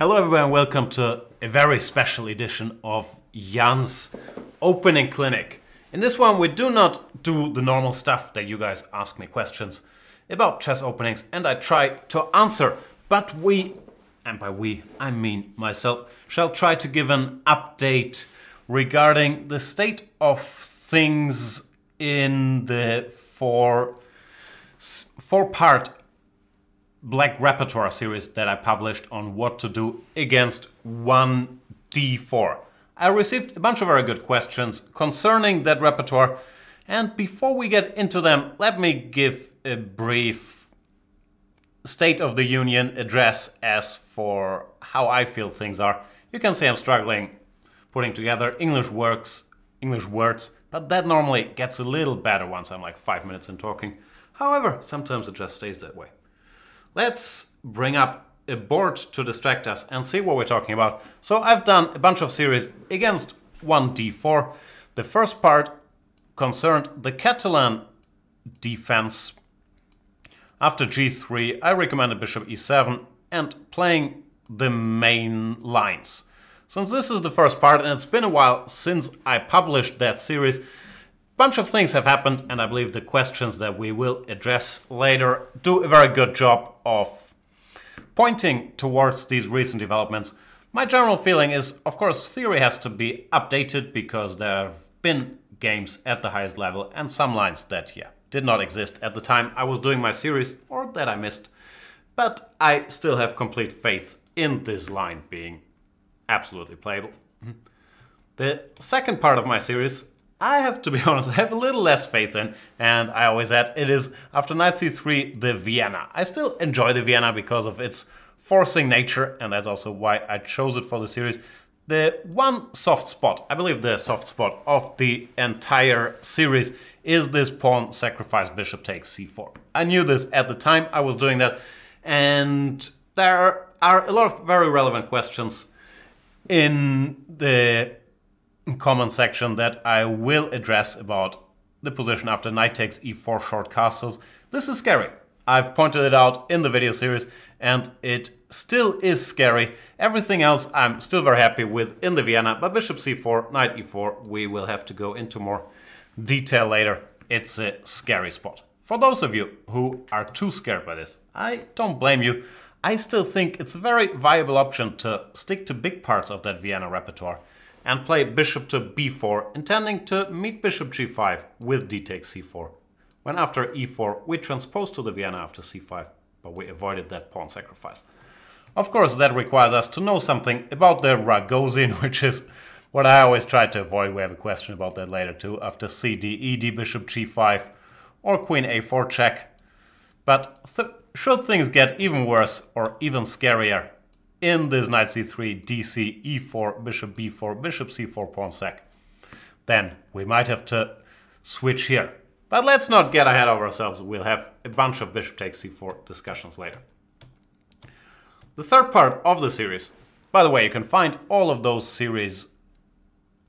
Hello everyone and welcome to a very special edition of Jan's opening clinic. In this one we do not do the normal stuff that you guys ask me questions about chess openings and I try to answer. But we, and by we I mean myself, shall try to give an update regarding the state of things in the four-part Black Repertoire series that I published on what to do against 1d4. I received a bunch of very good questions concerning that repertoire, and before we get into them, let me give a brief State of the Union address as for how I feel things are. You can see I'm struggling putting together English words, but that normally gets a little better once I'm like 5 minutes in talking. However, sometimes it just stays that way. Let's bring up a board to distract us and see what we're talking about. So I've done a bunch of series against 1d4. The first part concerned the Catalan defense. After g3, I recommended bishop e7 and playing the main lines. Since this is the first part and it's been a while since I published that series, a bunch of things have happened, and I believe the questions that we will address later do a very good job of pointing towards these recent developments. My general feeling is, of course, theory has to be updated because there have been games at the highest level and some lines that, did not exist at the time I was doing my series or that I missed. But I still have complete faith in this line being absolutely playable. The second part of my series I have to be honest, I have a little less faith in, and I always had, it is after knight c3, the Vienna. I still enjoy the Vienna because of its forcing nature, and that's also why I chose it for the series. The one soft spot, I believe the soft spot of the entire series is this pawn sacrifice bishop takes c4. I knew this at the time I was doing that, and there are a lot of very relevant questions in the comment section that I will address about the position after knight takes e4 short castles. This is scary. I've pointed it out in the video series and it still is scary. Everything else I'm still very happy with in the Vienna, but bishop c4, knight e4, we will have to go into more detail later. It's a scary spot. For those of you who are too scared by this, I don't blame you. I still think it's a very viable option to stick to big parts of that Vienna repertoire and play bishop to b4, intending to meet bishop g5 with d takes c4. When after e4 we transpose to the Vienna after c5, but we avoided that pawn sacrifice. Of course that requires us to know something about the Ragozin, which is what I always try to avoid. We have a question about that later too, after cd, ed, bishop g5 or queen a4 check. But should things get even worse or even scarier, in this knight c3, dc, e4, bishop b4, bishop c4, pawn sac, then we might have to switch here. But let's not get ahead of ourselves. We'll have a bunch of bishop takes c4 discussions later. The third part of the series, by the way, you can find all of those series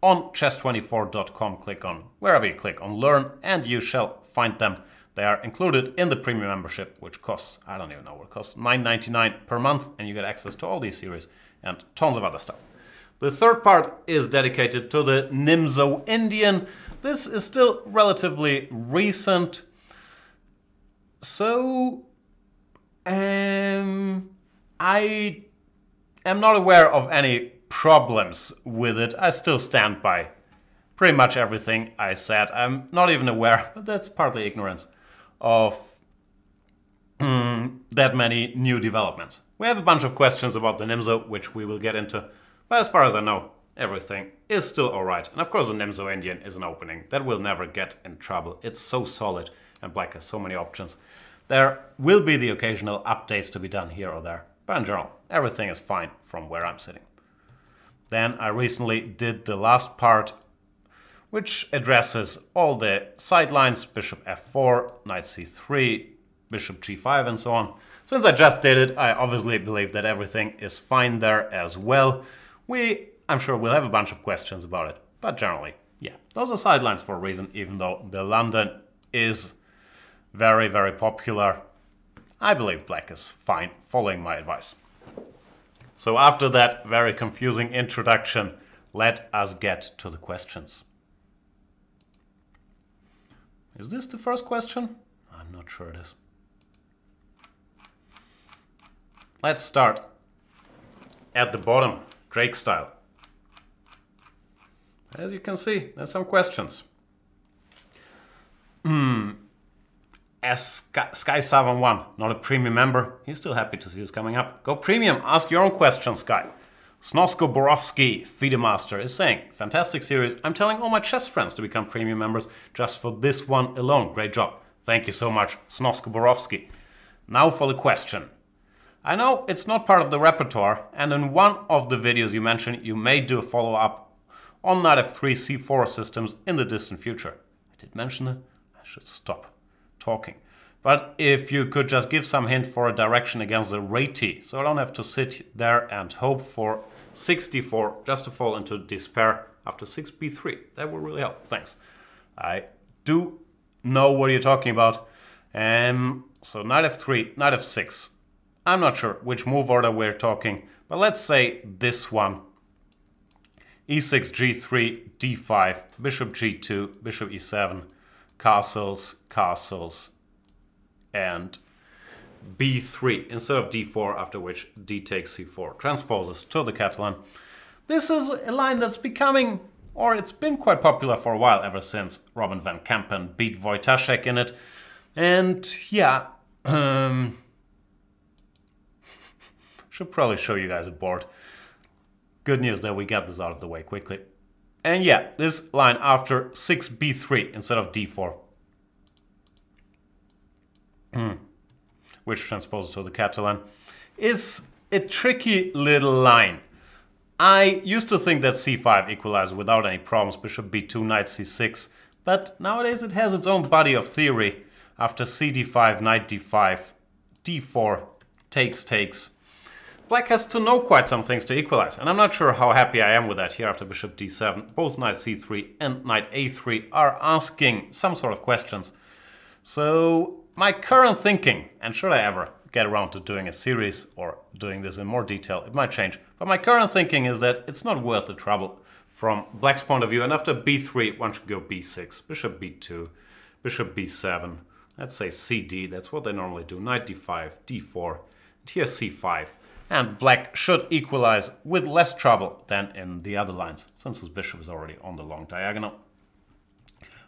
on chess24.com. Click on wherever you click on learn and you shall find them. They are included in the premium membership, which costs, I don't even know what it costs, $9.99 per month, and you get access to all these series and tons of other stuff. The third part is dedicated to the Nimzo Indian. This is still relatively recent. So, I am not aware of any problems with it. I still stand by pretty much everything I said. I'm not even aware, but that's partly ignorance, of that many new developments. We have a bunch of questions about the Nimzo, which we will get into, but as far as I know, everything is still all right. And of course the Nimzo Indian is an opening that will never get in trouble. It's so solid and Black has so many options. There will be the occasional updates to be done here or there, but in general, everything is fine from where I'm sitting. Then I recently did the last part, which addresses all the sidelines, bishop f4, knight c3, bishop g5 and so on. Since I just did it, I obviously believe that everything is fine there as well. I'm sure we'll have a bunch of questions about it, but generally, those are sidelines for a reason, even though the London is very, very popular. I believe Black is fine following my advice. So after that very confusing introduction, let us get to the questions. Is this the first question? I'm not sure it is. Let's start at the bottom, Drake style. As you can see, there's some questions. Sky701, not a premium member. He's still happy to see us coming up. Go premium, ask your own questions, Sky. Snosko Borowski, Feedermaster, is saying, fantastic series. I'm telling all my chess friends to become premium members just for this one alone. Great job. Thank you so much, Snosko Borowski. Now for the question. I know it's not part of the repertoire, and in one of the videos you mentioned, you may do a follow-up on knight f3, c4 systems in the distant future. I did mention it. I should stop talking. But if you could just give some hint for a direction against the Reiti, so I don't have to sit there and hope for 64 just to fall into despair after 6b3. That would really help. Thanks. I do know what you're talking about. So knight f3, knight f6. I'm not sure which move order we're talking, but let's say this one. e6, g3, d5, bishop g2, bishop e7, castles, castles, and b3 instead of d4, after which d takes c4 transposes to the Catalan. This is a line that's becoming, or it's been quite popular for a while ever since Robin van Kampen beat Wojtaszek in it. And yeah, should probably show you guys a board. Good news that we got this out of the way quickly. And yeah, this line after 6b3 instead of d4. Which transposes to the Catalan, is a tricky little line. I used to think that c5 equalized without any problems, bishop b2, knight c6, but nowadays it has its own body of theory. After cd5, knight d5, d4, takes, takes. Black has to know quite some things to equalize, and I'm not sure how happy I am with that here after bishop d7. Both knight c3 and knight a3 are asking some sort of questions. So my current thinking, and should I ever get around to doing a series or doing this in more detail, it might change, but my current thinking is that it's not worth the trouble from Black's point of view, and after b3 one should go b6, bishop b2, bishop b7, let's say cd, that's what they normally do, knight d5, d4, and here c5, and Black should equalize with less trouble than in the other lines, since his bishop is already on the long diagonal.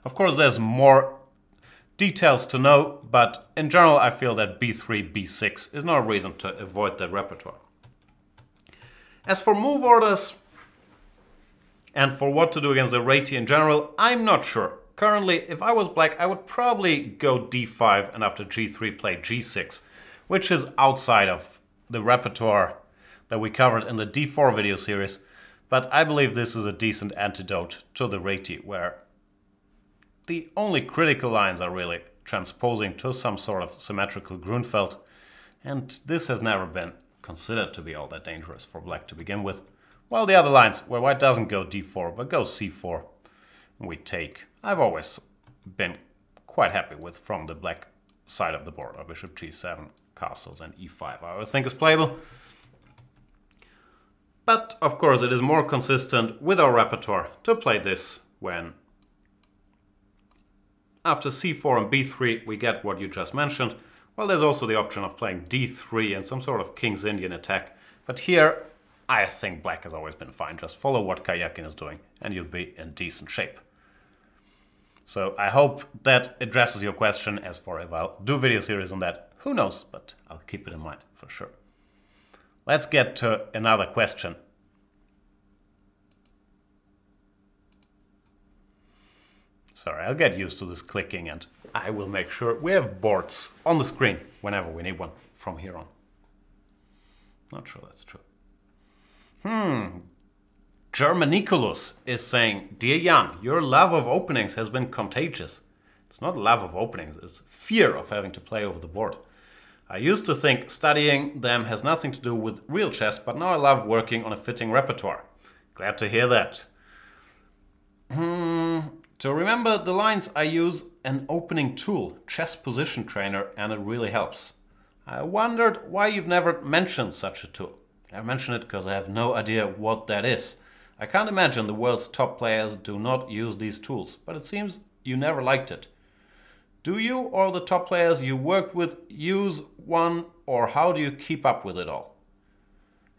Of course there's more details to know, but in general I feel that b3, b6 is not a reason to avoid that repertoire. As for move orders and for what to do against the Reiti in general, I'm not sure. Currently, if I was Black, I would probably go d5 and after g3 play g6, which is outside of the repertoire that we covered in the d4 video series, but I believe this is a decent antidote to the Reiti, where the only critical lines are really transposing to some sort of symmetrical Gruenfeld, and this has never been considered to be all that dangerous for Black to begin with. While the other lines, where White doesn't go d4 but goes c4, we take, I've always been quite happy with from the Black side of the board, or bishop g7, castles and e5, I think is playable. But of course it is more consistent with our repertoire to play this when after c4 and b3 we get what you just mentioned. Well, there's also the option of playing d3 and some sort of Kingsindian attack. But here, I think Black has always been fine. Just follow what Karjakin is doing and you'll be in decent shape. So I hope that addresses your question. As for if I'll do video series on that, who knows, but I'll keep it in mind for sure. Let's get to another question. Sorry, I'll get used to this clicking and I will make sure we have boards on the screen whenever we need one from here on. Not sure that's true. Germaniculus is saying, dear Jan, your love of openings has been contagious. It's not love of openings, it's fear of having to play over the board. I used to think studying them has nothing to do with real chess, but now I love working on a fitting repertoire. Glad to hear that. So remember the lines, I use an opening tool, chess position trainer, and it really helps. I wondered why you've never mentioned such a tool. I mention it because I have no idea what that is. I can't imagine the world's top players do not use these tools, but it seems you never liked it. Do you or the top players you worked with use one, or how do you keep up with it all?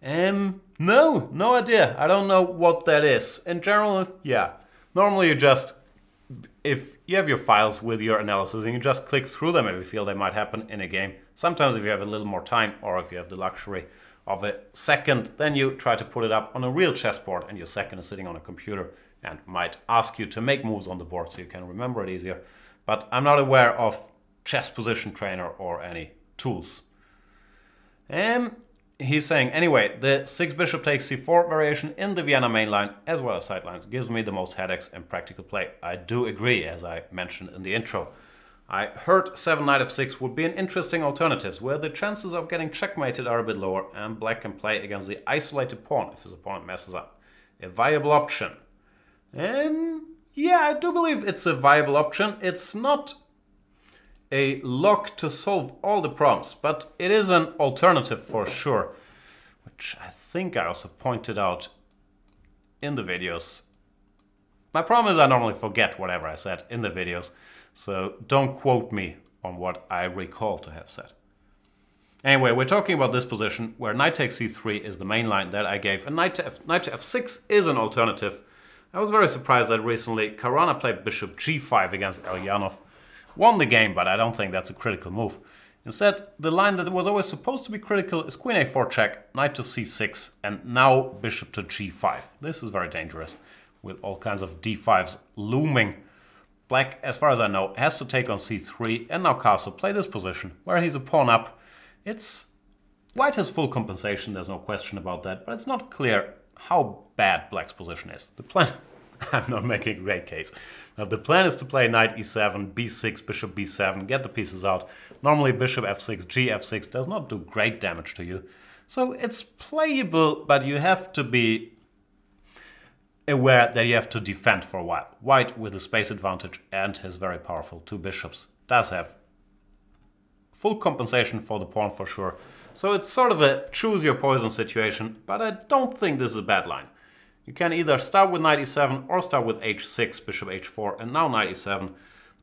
No idea. I don't know what that is. In general, yeah. Normally you just, if you have your files with your analysis and you just click through them if you feel they might happen in a game. Sometimes if you have a little more time or if you have the luxury of a second, then you try to put it up on a real chessboard and your second is sitting on a computer and might ask you to make moves on the board so you can remember it easier. But I'm not aware of chess position trainer or any tools. He's saying, anyway, the 6-bishop takes c4 variation in the Vienna main line as well as sidelines gives me the most headaches in practical play. I do agree, as I mentioned in the intro. I heard 7 knight f6 would be an interesting alternative, where the chances of getting checkmated are a bit lower and black can play against the isolated pawn if his opponent messes up. A viable option. Yeah, I do believe it's a viable option. It's not a lock to solve all the problems, but it is an alternative for sure, which I think I also pointed out in the videos. My problem is I normally forget whatever I said in the videos, so don't quote me on what I recall to have said. Anyway, we're talking about this position where knight takes c3 is the main line that I gave, and knight to f6 is an alternative. I was very surprised that recently Karana played bishop g5 against Eljanov. Won the game, but I don't think that's a critical move. Instead, the line that was always supposed to be critical is queen a4 check, knight to c6, and now bishop to g5. This is very dangerous, with all kinds of d5s looming. Black, as far as I know, has to take on c3, and now Castle play this position, where he's a pawn up. It's... White has full compensation, there's no question about that, but it's not clear how bad black's position is. The plan... I'm not making a great case. Now the plan is to play knight e7, b6, bishop b7, get the pieces out. Normally bishop f6, g f6 does not do great damage to you. So it's playable, but you have to be aware that you have to defend for a while. White, with a space advantage and his very powerful two bishops, does have full compensation for the pawn for sure. So it's sort of a choose your poison situation, but I don't think this is a bad line. You can either start with knight e7 or start with h6, bishop h4, and now knight e7. The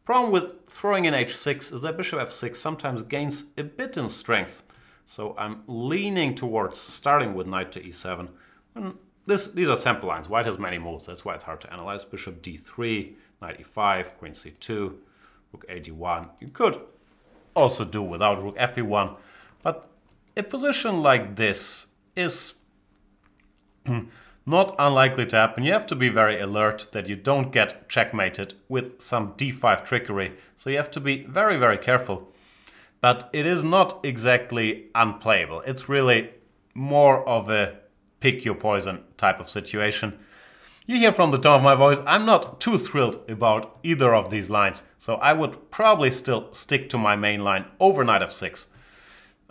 problem with throwing in h6 is that bishop f6 sometimes gains a bit in strength. So I'm leaning towards starting with knight to e7. And these are sample lines. White has many moves, that's why it's hard to analyze. Bishop d3, knight e5, queen c2, rook a d1. You could also do without rook f e1. But a position like this is... not unlikely to happen. You have to be very alert that you don't get checkmated with some d5 trickery, so you have to be very, very careful. But it is not exactly unplayable. It's really more of a pick your poison type of situation. You hear from the tone of my voice, I'm not too thrilled about either of these lines, so I would probably still stick to my main line over knight f6.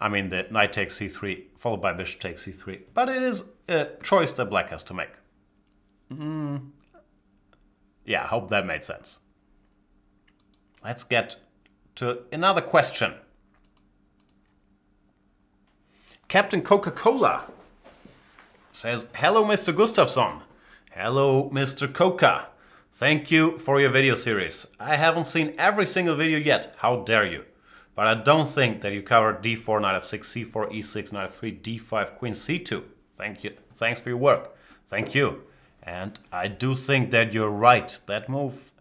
I mean, the knight takes c3, followed by bishop takes c3. But it is a choice that black has to make. Yeah, I hope that made sense. Let's get to another question. Captain Coca-Cola says, hello, Mr. Gustafsson. Hello, Mr. Coca. Thank you for your video series. I haven't seen every single video yet. How dare you? But I don't think that you covered d4, knight f6, c4, e6, knight f3, d5, queen c2. Thank you. Thanks for your work. Thank you. And I do think that you're right. That move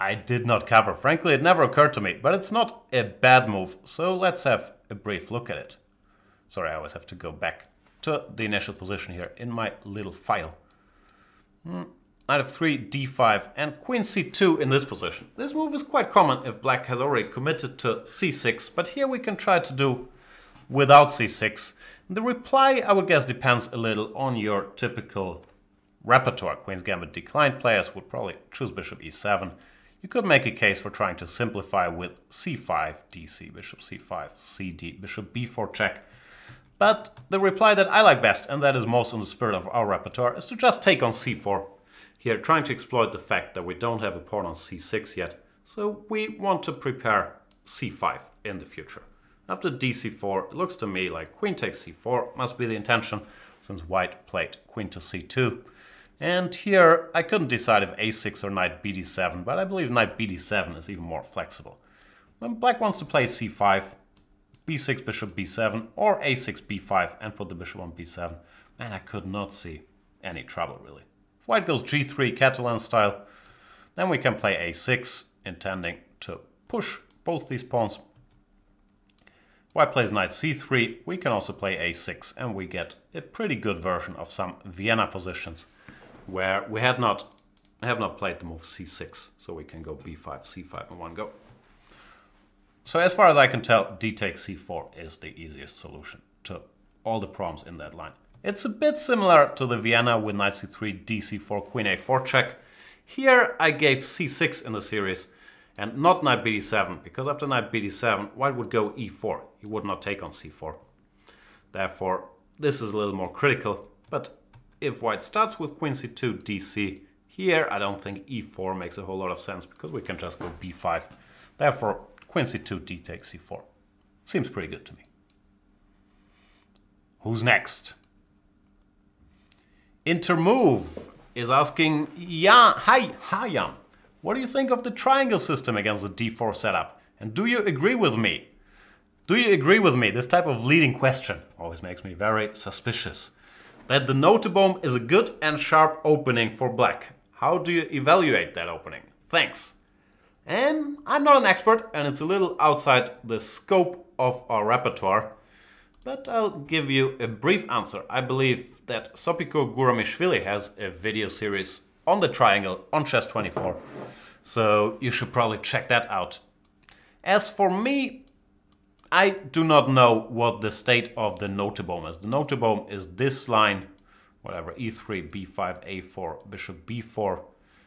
I did not cover. Frankly, it never occurred to me, but it's not a bad move. So let's have a brief look at it. Sorry, I always have to go back to the initial position here in my little file. Knight f3, d5, and queen c2 in this position. This move is quite common if black has already committed to c6, but here we can try to do without c6. The reply, I would guess, depends a little on your typical repertoire. Queen's Gambit declined players would probably choose bishop e7. You could make a case for trying to simplify with c5, dc, bishop c5, cd, bishop b4 check. But the reply that I like best, and that is most in the spirit of our repertoire, is to just take on c4. Here, trying to exploit the fact that we don't have a pawn on c6 yet, so we want to prepare c5 in the future. After dc4, it looks to me like queen takes c4 must be the intention, since white played queen to c2. And here I couldn't decide if a6 or knight bd7, but I believe knight bd7 is even more flexible. When black wants to play c5, b6 bishop b7, or a6 b5 and put the bishop on b7, man, I could not see any trouble really. If white goes g3 Catalan style, then we can play a6, intending to push both these pawns. If white plays knight c3, we can also play a6, and we get a pretty good version of some Vienna positions, where we have not played the move c6, so we can go b5, c5 in one go. So as far as I can tell, d takes c4 is the easiest solution to all the problems in that line. It's a bit similar to the Vienna with knight c3, dc4, queen a4 check. Here I gave c6 in the series and not knight bd7, because after knight bd7, white would go e4. He would not take on c4. Therefore, this is a little more critical, but if white starts with queen c2, dc, here I don't think e4 makes a whole lot of sense, because we can just go b5. Therefore, queen c2, d takes c4. Seems pretty good to me. Who's next? Intermove is asking, yeah, hi Jan, what do you think of the triangle system against the d4 setup? And do you agree with me? Do you agree with me? This type of leading question always makes me very suspicious. That the Notenboom is a good and sharp opening for black. How do you evaluate that opening? Thanks. And I'm not an expert, and it's a little outside the scope of our repertoire, but I'll give you a brief answer. I believe that Sopiko Guramishvili has a video series on the triangle on chess24, so you should probably check that out. As for me, I do not know what the state of the Notenboom is. The Notenboom is this line, whatever, e3, b5, a4, bishop b4,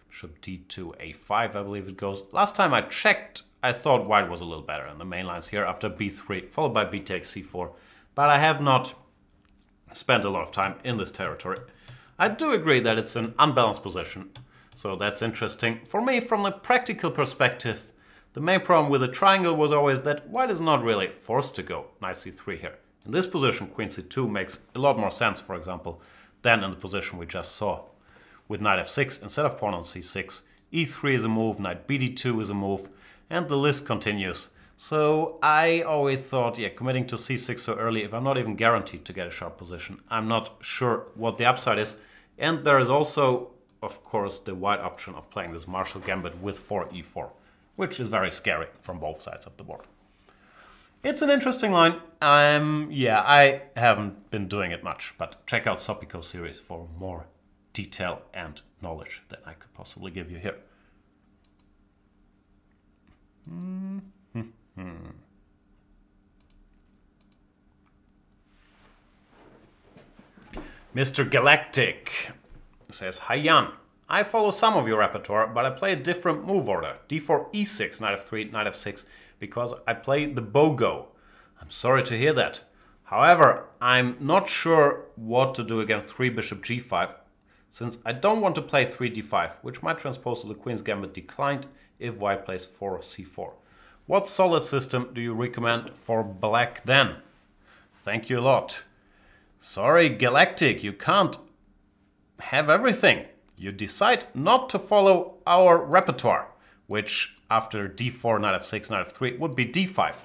bishop d2, a5, I believe it goes. Last time I checked, I thought white was a little better in the main lines here after b3, followed by b takes c4, but I have not spent a lot of time in this territory. I do agree that it's an unbalanced position, so that's interesting. For me, from a practical perspective, the main problem with the triangle was always that white is not really forced to go knight c3 here. In this position, queen c2 makes a lot more sense, for example, than in the position we just saw. With knight f6 instead of pawn on c6, e3 is a move, knight bd2 is a move, and the list continues. So I always thought, yeah, committing to c6 so early, if I'm not even guaranteed to get a sharp position, I'm not sure what the upside is. And there is also, of course, the white option of playing this martial gambit with 4e4. Which is very scary from both sides of the board. It's an interesting line. Yeah, I haven't been doing it much, but check out Sopiko's series for more detail and knowledge than I could possibly give you here. Mr. Galactic says, hi Jan. I follow some of your repertoire, but I play a different move order. d4, e6, knight f3, knight f6, because I play the BOGO. I'm sorry to hear that. However, I'm not sure what to do against 3 bishop g5, since I don't want to play 3d5, which might transpose to the queen's gambit declined if white plays 4c4. What solid system do you recommend for black then? Thank you a lot. Sorry, Galactic, you can't have everything. You decide not to follow our repertoire, which after d4, knight f6, knight f3 would be d5.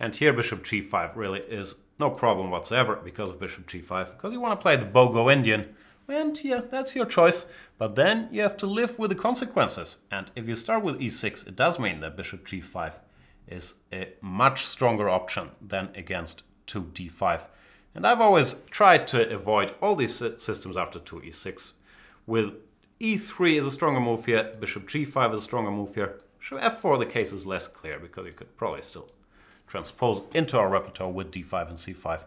And here bishop g5 really is no problem whatsoever because of bishop g5, because you want to play the Bogo-Indian. And yeah, that's your choice. But then you have to live with the consequences. And if you start with e6, it does mean that bishop g5 is a much stronger option than against 2d5. And I've always tried to avoid all these systems after 2e6. With e3 is a stronger move here, bishop g5 is a stronger move here. Bishop f4 the case is less clear, because you could probably still transpose into our repertoire with d5 and c5.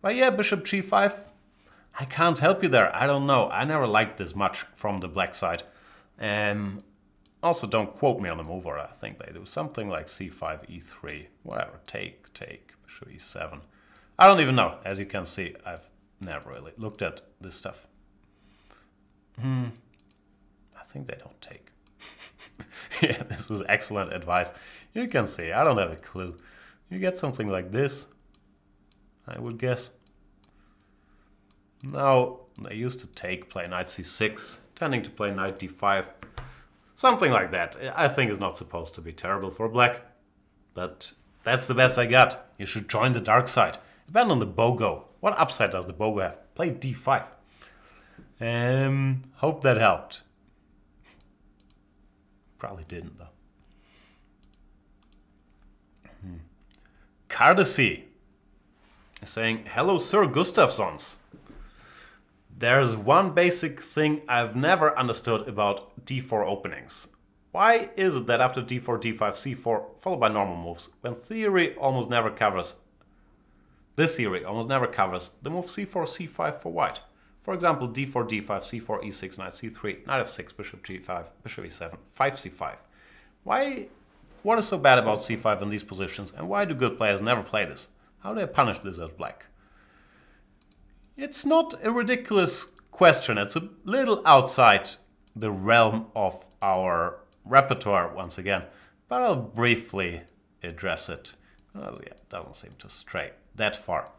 But yeah, bishop g5, I can't help you there. I don't know. I never liked this much from the black side. Also, don't quote me on the move order. I think they do something like c5, e3, whatever. Take, bishop e7. I don't even know. As you can see, I've never really looked at this stuff. I think they don't take. Yeah, this is excellent advice. You can see, I don't have a clue. You get something like this, I would guess. Now they used to take play knight c6, tending to play knight d5. Something like that. I think is not supposed to be terrible for black. But that's the best I got. You should join the dark side. Abandon the BOGO. What upside does the BOGO have? Play d5. Hope that helped. Probably didn't though. Cardesi is saying, hello Sir Gustafssons. There's one basic thing I've never understood about d4 openings. Why is it that after d4, d5, c4, followed by normal moves, when this theory almost never covers the move c4, c5 for white? For example, d4, d5, c4, e6, knight c3, knight f6, bishop g5, bishop e7, 5, c5. Why? What is so bad about c5 in these positions, and why do good players never play this? How do they punish this as black? It's not a ridiculous question. It's a little outside the realm of our repertoire once again, but I'll briefly address it. Well, yeah, it doesn't seem to stray that far.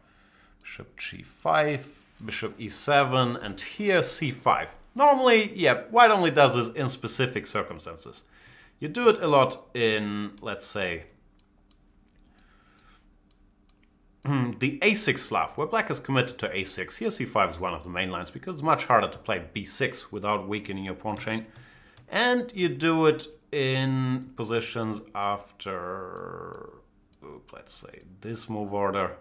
Bishop g5, bishop e7, and here c5. Normally, yeah, white only does this in specific circumstances. You do it a lot in, let's say, the a6 Slav, where black is committed to a6. Here c5 is one of the main lines, because it's much harder to play b6 without weakening your pawn chain. And you do it in positions after, let's say, this move order.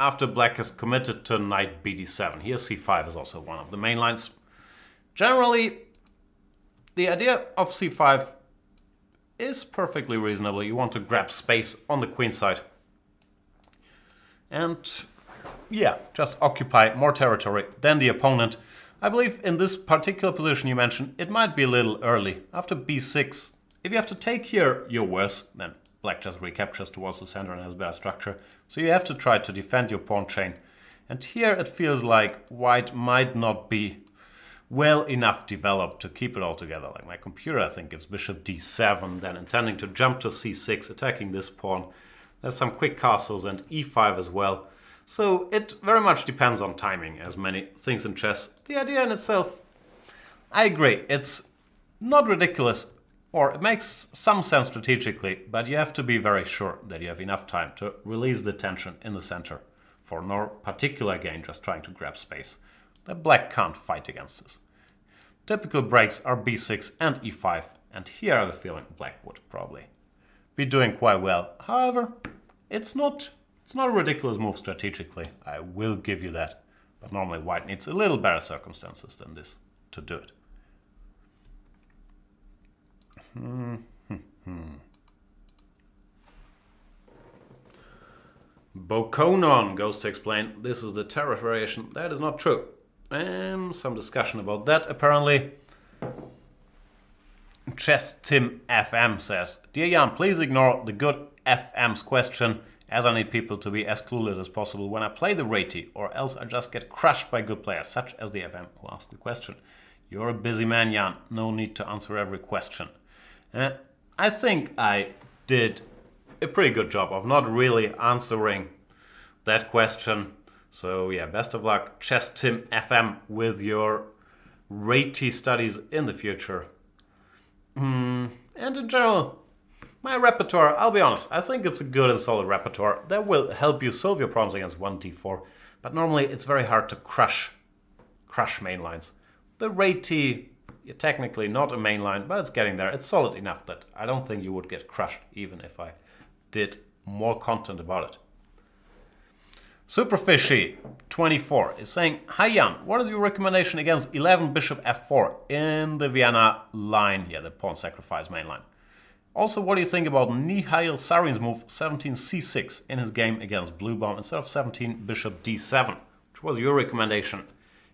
After black is committed to knight bd7. Here c5 is also one of the main lines. Generally, the idea of c5 is perfectly reasonable. You want to grab space on the queen side and, yeah, just occupy more territory than the opponent. I believe in this particular position you mentioned, it might be a little early. After b6, if you have to take here, you're worse. Then black just recaptures towards the center and has better structure. So you have to try to defend your pawn chain. And here it feels like white might not be well enough developed to keep it all together. Like my computer, I think, gives bishop d7, then intending to jump to c6, attacking this pawn. There's some quick castles and e5 as well. So it very much depends on timing, as many things in chess. The idea in itself, I agree, it's not ridiculous, or it makes some sense strategically, but you have to be very sure that you have enough time to release the tension in the center for no particular gain, just trying to grab space. That black can't fight against this. Typical breaks are b6 and e5, and here I have a feeling black would probably be doing quite well. However, it's not a ridiculous move strategically, I will give you that. But normally white needs a little better circumstances than this to do it. Bokonon goes to explain, this is the tariff variation. That is not true. Some discussion about that, apparently. Chess Tim FM says, dear Jan, please ignore the good FM's question, as I need people to be as clueless as possible when I play the Reiti, or else I just get crushed by good players, such as the FM who asked the question. You're a busy man, Jan. No need to answer every question. I think I did a pretty good job of not really answering that question. So yeah, best of luck, Chess Tim FM, with your Reiti studies in the future. And in general, my repertoire, I'll be honest, I think it's a good and solid repertoire that will help you solve your problems against 1d4, but normally it's very hard to crush mainlines. The Reiti, technically not a mainline, but it's getting there. It's solid enough that I don't think you would get crushed, even if I did more content about it. Superfishy24 is saying, hi Jan, what is your recommendation against 11 bishop f4 in the Vienna line? Yeah, the pawn sacrifice main line. Also, what do you think about Mihail Sarin's move 17 c6 in his game against Bluebaum instead of 17 bishop d7, which was your recommendation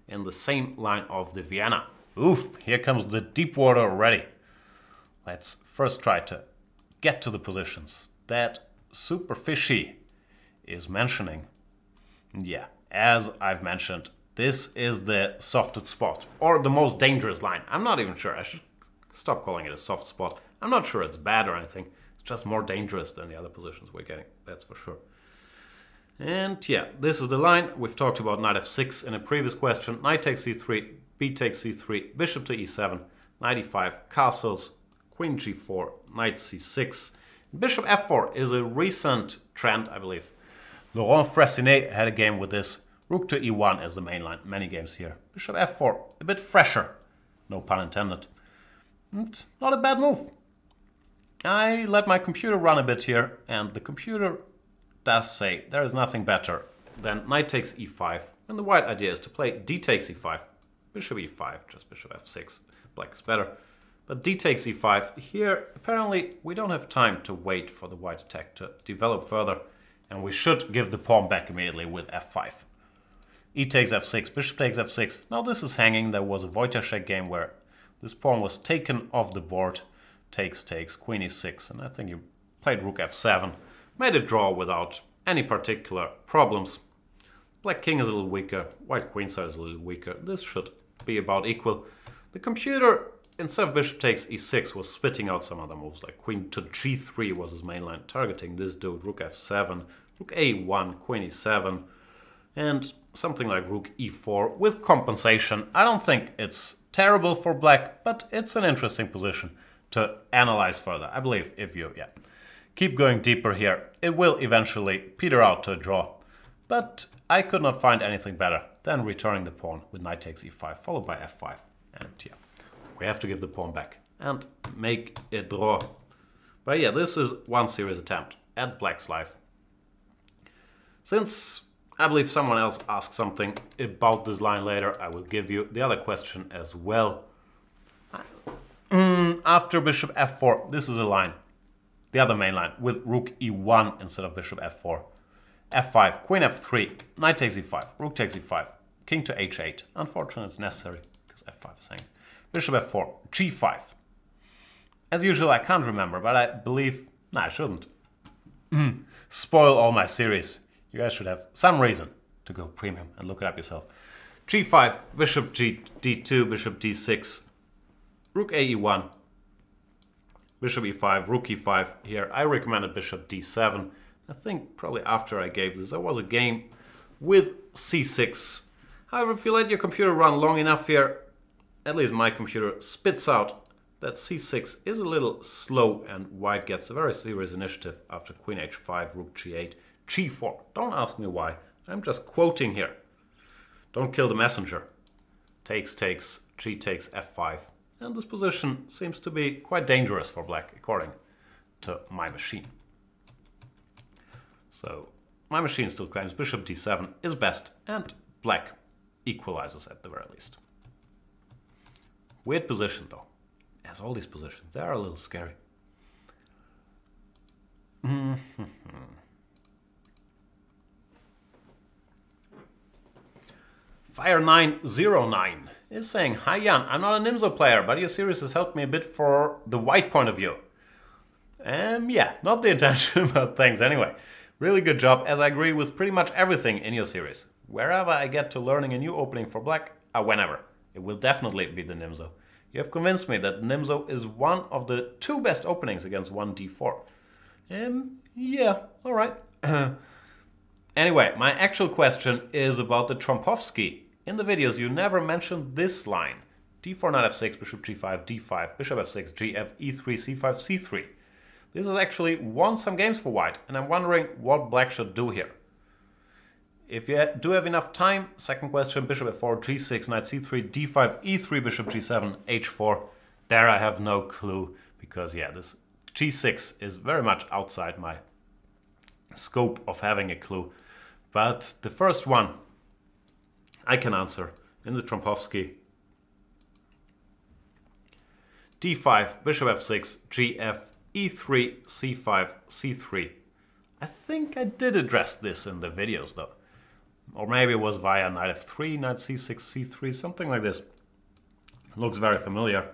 in the same line of the Vienna? Oof, here comes the deep water already. Let's first try to get to the positions that Superfishy is mentioning. Yeah, as I've mentioned, this is the softest spot, or the most dangerous line. I'm not even sure. I should stop calling it a soft spot. I'm not sure it's bad or anything. It's just more dangerous than the other positions we're getting, that's for sure. And yeah, this is the line. We've talked about knight f6 in a previous question. Knight takes c3, b takes c3, bishop to e7, knight e5, castles, queen g4, knight c6. Bishop f4 is a recent trend, I believe. Laurent Fressinet had a game with this. Rook to e1 is the main line, many games here. Bishop f4, a bit fresher, no pun intended. It's not a bad move. I let my computer run a bit here, and the computer does say there is nothing better than knight takes e5, and the white idea is to play d takes e5, bishop e5, just bishop f6, black is better. But d takes e5, here apparently we don't have time to wait for the white attack to develop further, and we should give the pawn back immediately with f5. E takes f6, bishop takes f6, now this is hanging. There was a Wojtaszek game where this pawn was taken off the board, takes, takes, queen e6, and I think you played rook f7. Made a draw without any particular problems. Black king is a little weaker, white queenside is a little weaker. This should be about equal. The computer, instead of bishop takes e6, was spitting out some other moves, like queen to g3 was his main line, targeting this dude, rook f7, rook a1, queen e7, and something like rook e4 with compensation. I don't think it's terrible for black, but it's an interesting position to analyze further, I believe, if you, yeah. Keep going deeper here. It will eventually peter out to a draw. But I could not find anything better than returning the pawn with knight takes e5 followed by f5. And yeah, we have to give the pawn back and make a draw. But yeah, this is one serious attempt at black's life. Since I believe someone else asked something about this line later, I will give you the other question as well. After bishop f4, this is a line. The other main line, with rook e1 instead of bishop f4. f5, queen f3, knight takes e5, rook takes e5, king to h8. Unfortunately, it's necessary, because f5 is hanging. Bishop f4, g5. As usual, I can't remember, but I believe... No, I shouldn't. Spoil all my series. You guys should have some reason to go premium and look it up yourself. g5, bishop d2, bishop d6, rook a e1. Bishop e5, rook e5 here. I recommended bishop d7. I think probably after I gave this, there was a game with c6. However, if you let your computer run long enough here, at least my computer spits out that c6 is a little slow and white gets a very serious initiative after queen h5, rook g8, g4. Don't ask me why. I'm just quoting here. Don't kill the messenger. Takes, takes, g takes, f5. And this position seems to be quite dangerous for black, according to my machine. So, my machine still claims bishop d7 is best, and black equalizes at the very least. Weird position, though. As all these positions, they are a little scary. Fire909 is saying, "Hi Jan, I'm not a Nimzo player, but your series has helped me a bit for the white point of view." Yeah, not the intention, but thanks anyway. Really good job, as I agree with pretty much everything in your series. Wherever I get to learning a new opening for black, whenever, it will definitely be the Nimzo. You have convinced me that Nimzo is one of the two best openings against 1d4. Yeah, alright. Anyway, my actual question is about the Trompovsky. In the videos, you never mentioned this line. d4, knight f6, bishop g5, d5, bishop f6, gf, e3, c5, c3. This has actually won some games for white, and I'm wondering what black should do here. If you do have enough time, second question, bishop f4, g6, knight c3, d5, e3, bishop g7, h4. There I have no clue, because yeah, this g6 is very much outside my scope of having a clue. But the first one, I can answer in the Trompovsky. d5, bishop f6, gf, e3, c5, c3. I think I did address this in the videos though. Or maybe it was via knight f3, knight c6, c3, something like this. It looks very familiar.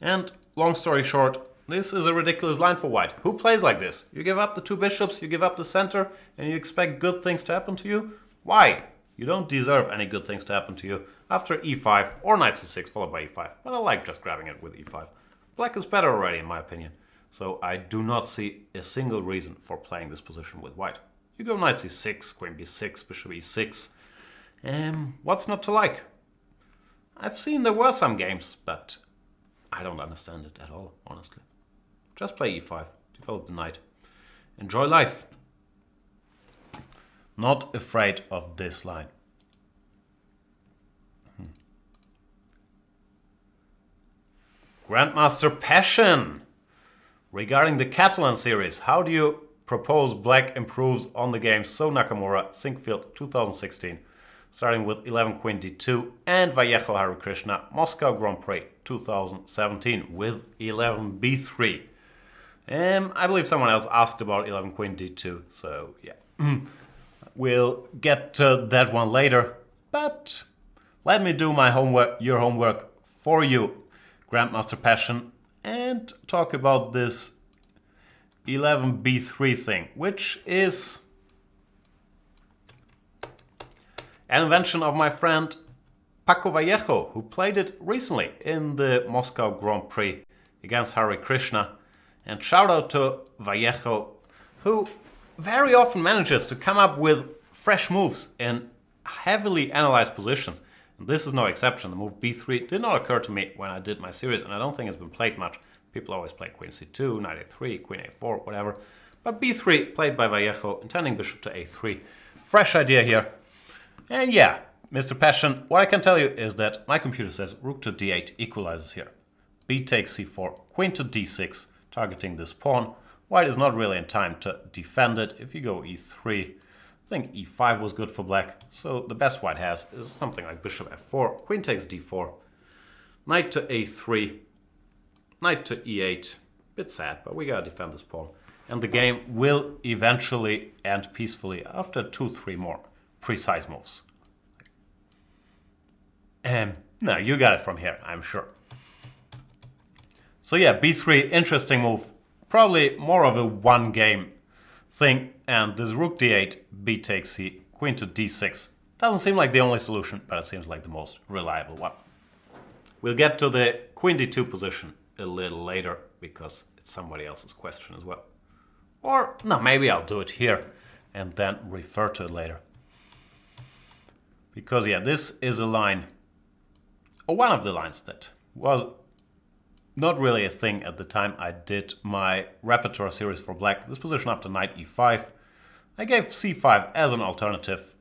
And long story short, this is a ridiculous line for white. Who plays like this? You give up the two bishops, you give up the center, and you expect good things to happen to you? Why? You don't deserve any good things to happen to you after e5 or knight c6 followed by e5. But I like just grabbing it with e5. Black is better already, in my opinion. So I do not see a single reason for playing this position with white. You go knight c6, queen b6, bishop e6. What's not to like? I've seen there were some games, but I don't understand it at all, honestly. Just play e5, develop the knight. Enjoy life. Not afraid of this line. Grandmaster Passion. Regarding the Catalan series, how do you propose black improves on the game? So Nakamura, Sinkfield 2016, starting with 11 Queen D2 and Vallejo Harikrishna, Moscow Grand Prix 2017 with 11 B3. I believe someone else asked about 11 Queen D2, so yeah. We'll get to that one later, but let me do my homework, your homework for you, Grandmaster Passion, and talk about this 11 B3 thing, which is an invention of my friend Paco Vallejo, who played it recently in the Moscow Grand Prix against Harikrishna. And shout out to Vallejo, who very often manages to come up with fresh moves in heavily analyzed positions. And this is no exception. The move b3 did not occur to me when I did my series, and I don't think it's been played much. People always play queen c2, knight a3, queen a4, whatever. But b3, played by Vallejo, intending bishop to a3. Fresh idea here. And yeah, Mr. Passion, what I can tell you is that my computer says rook to d8 equalizes here. b takes c4, queen to d6, targeting this pawn. White is not really in time to defend it. If you go e3, I think e5 was good for black, so the best white has is something like bishop f4, queen takes d4, knight to a3, knight to e8. Bit sad, but we gotta defend this pawn. And the game will eventually end peacefully after 2-3 more precise moves. No, you got it from here, I'm sure. So yeah, b3, interesting move. Probably more of a one-game thing, and this rook d8, b takes c, queen to d6. Doesn't seem like the only solution, but it seems like the most reliable one. We'll get to the queen d2 position a little later, because it's somebody else's question as well. Or, no, maybe I'll do it here, and then refer to it later. Because, yeah, this is a line, or one of the lines that was not really a thing at the time I did my repertoire series for black. This position after knight e5. I gave c5 as an alternative,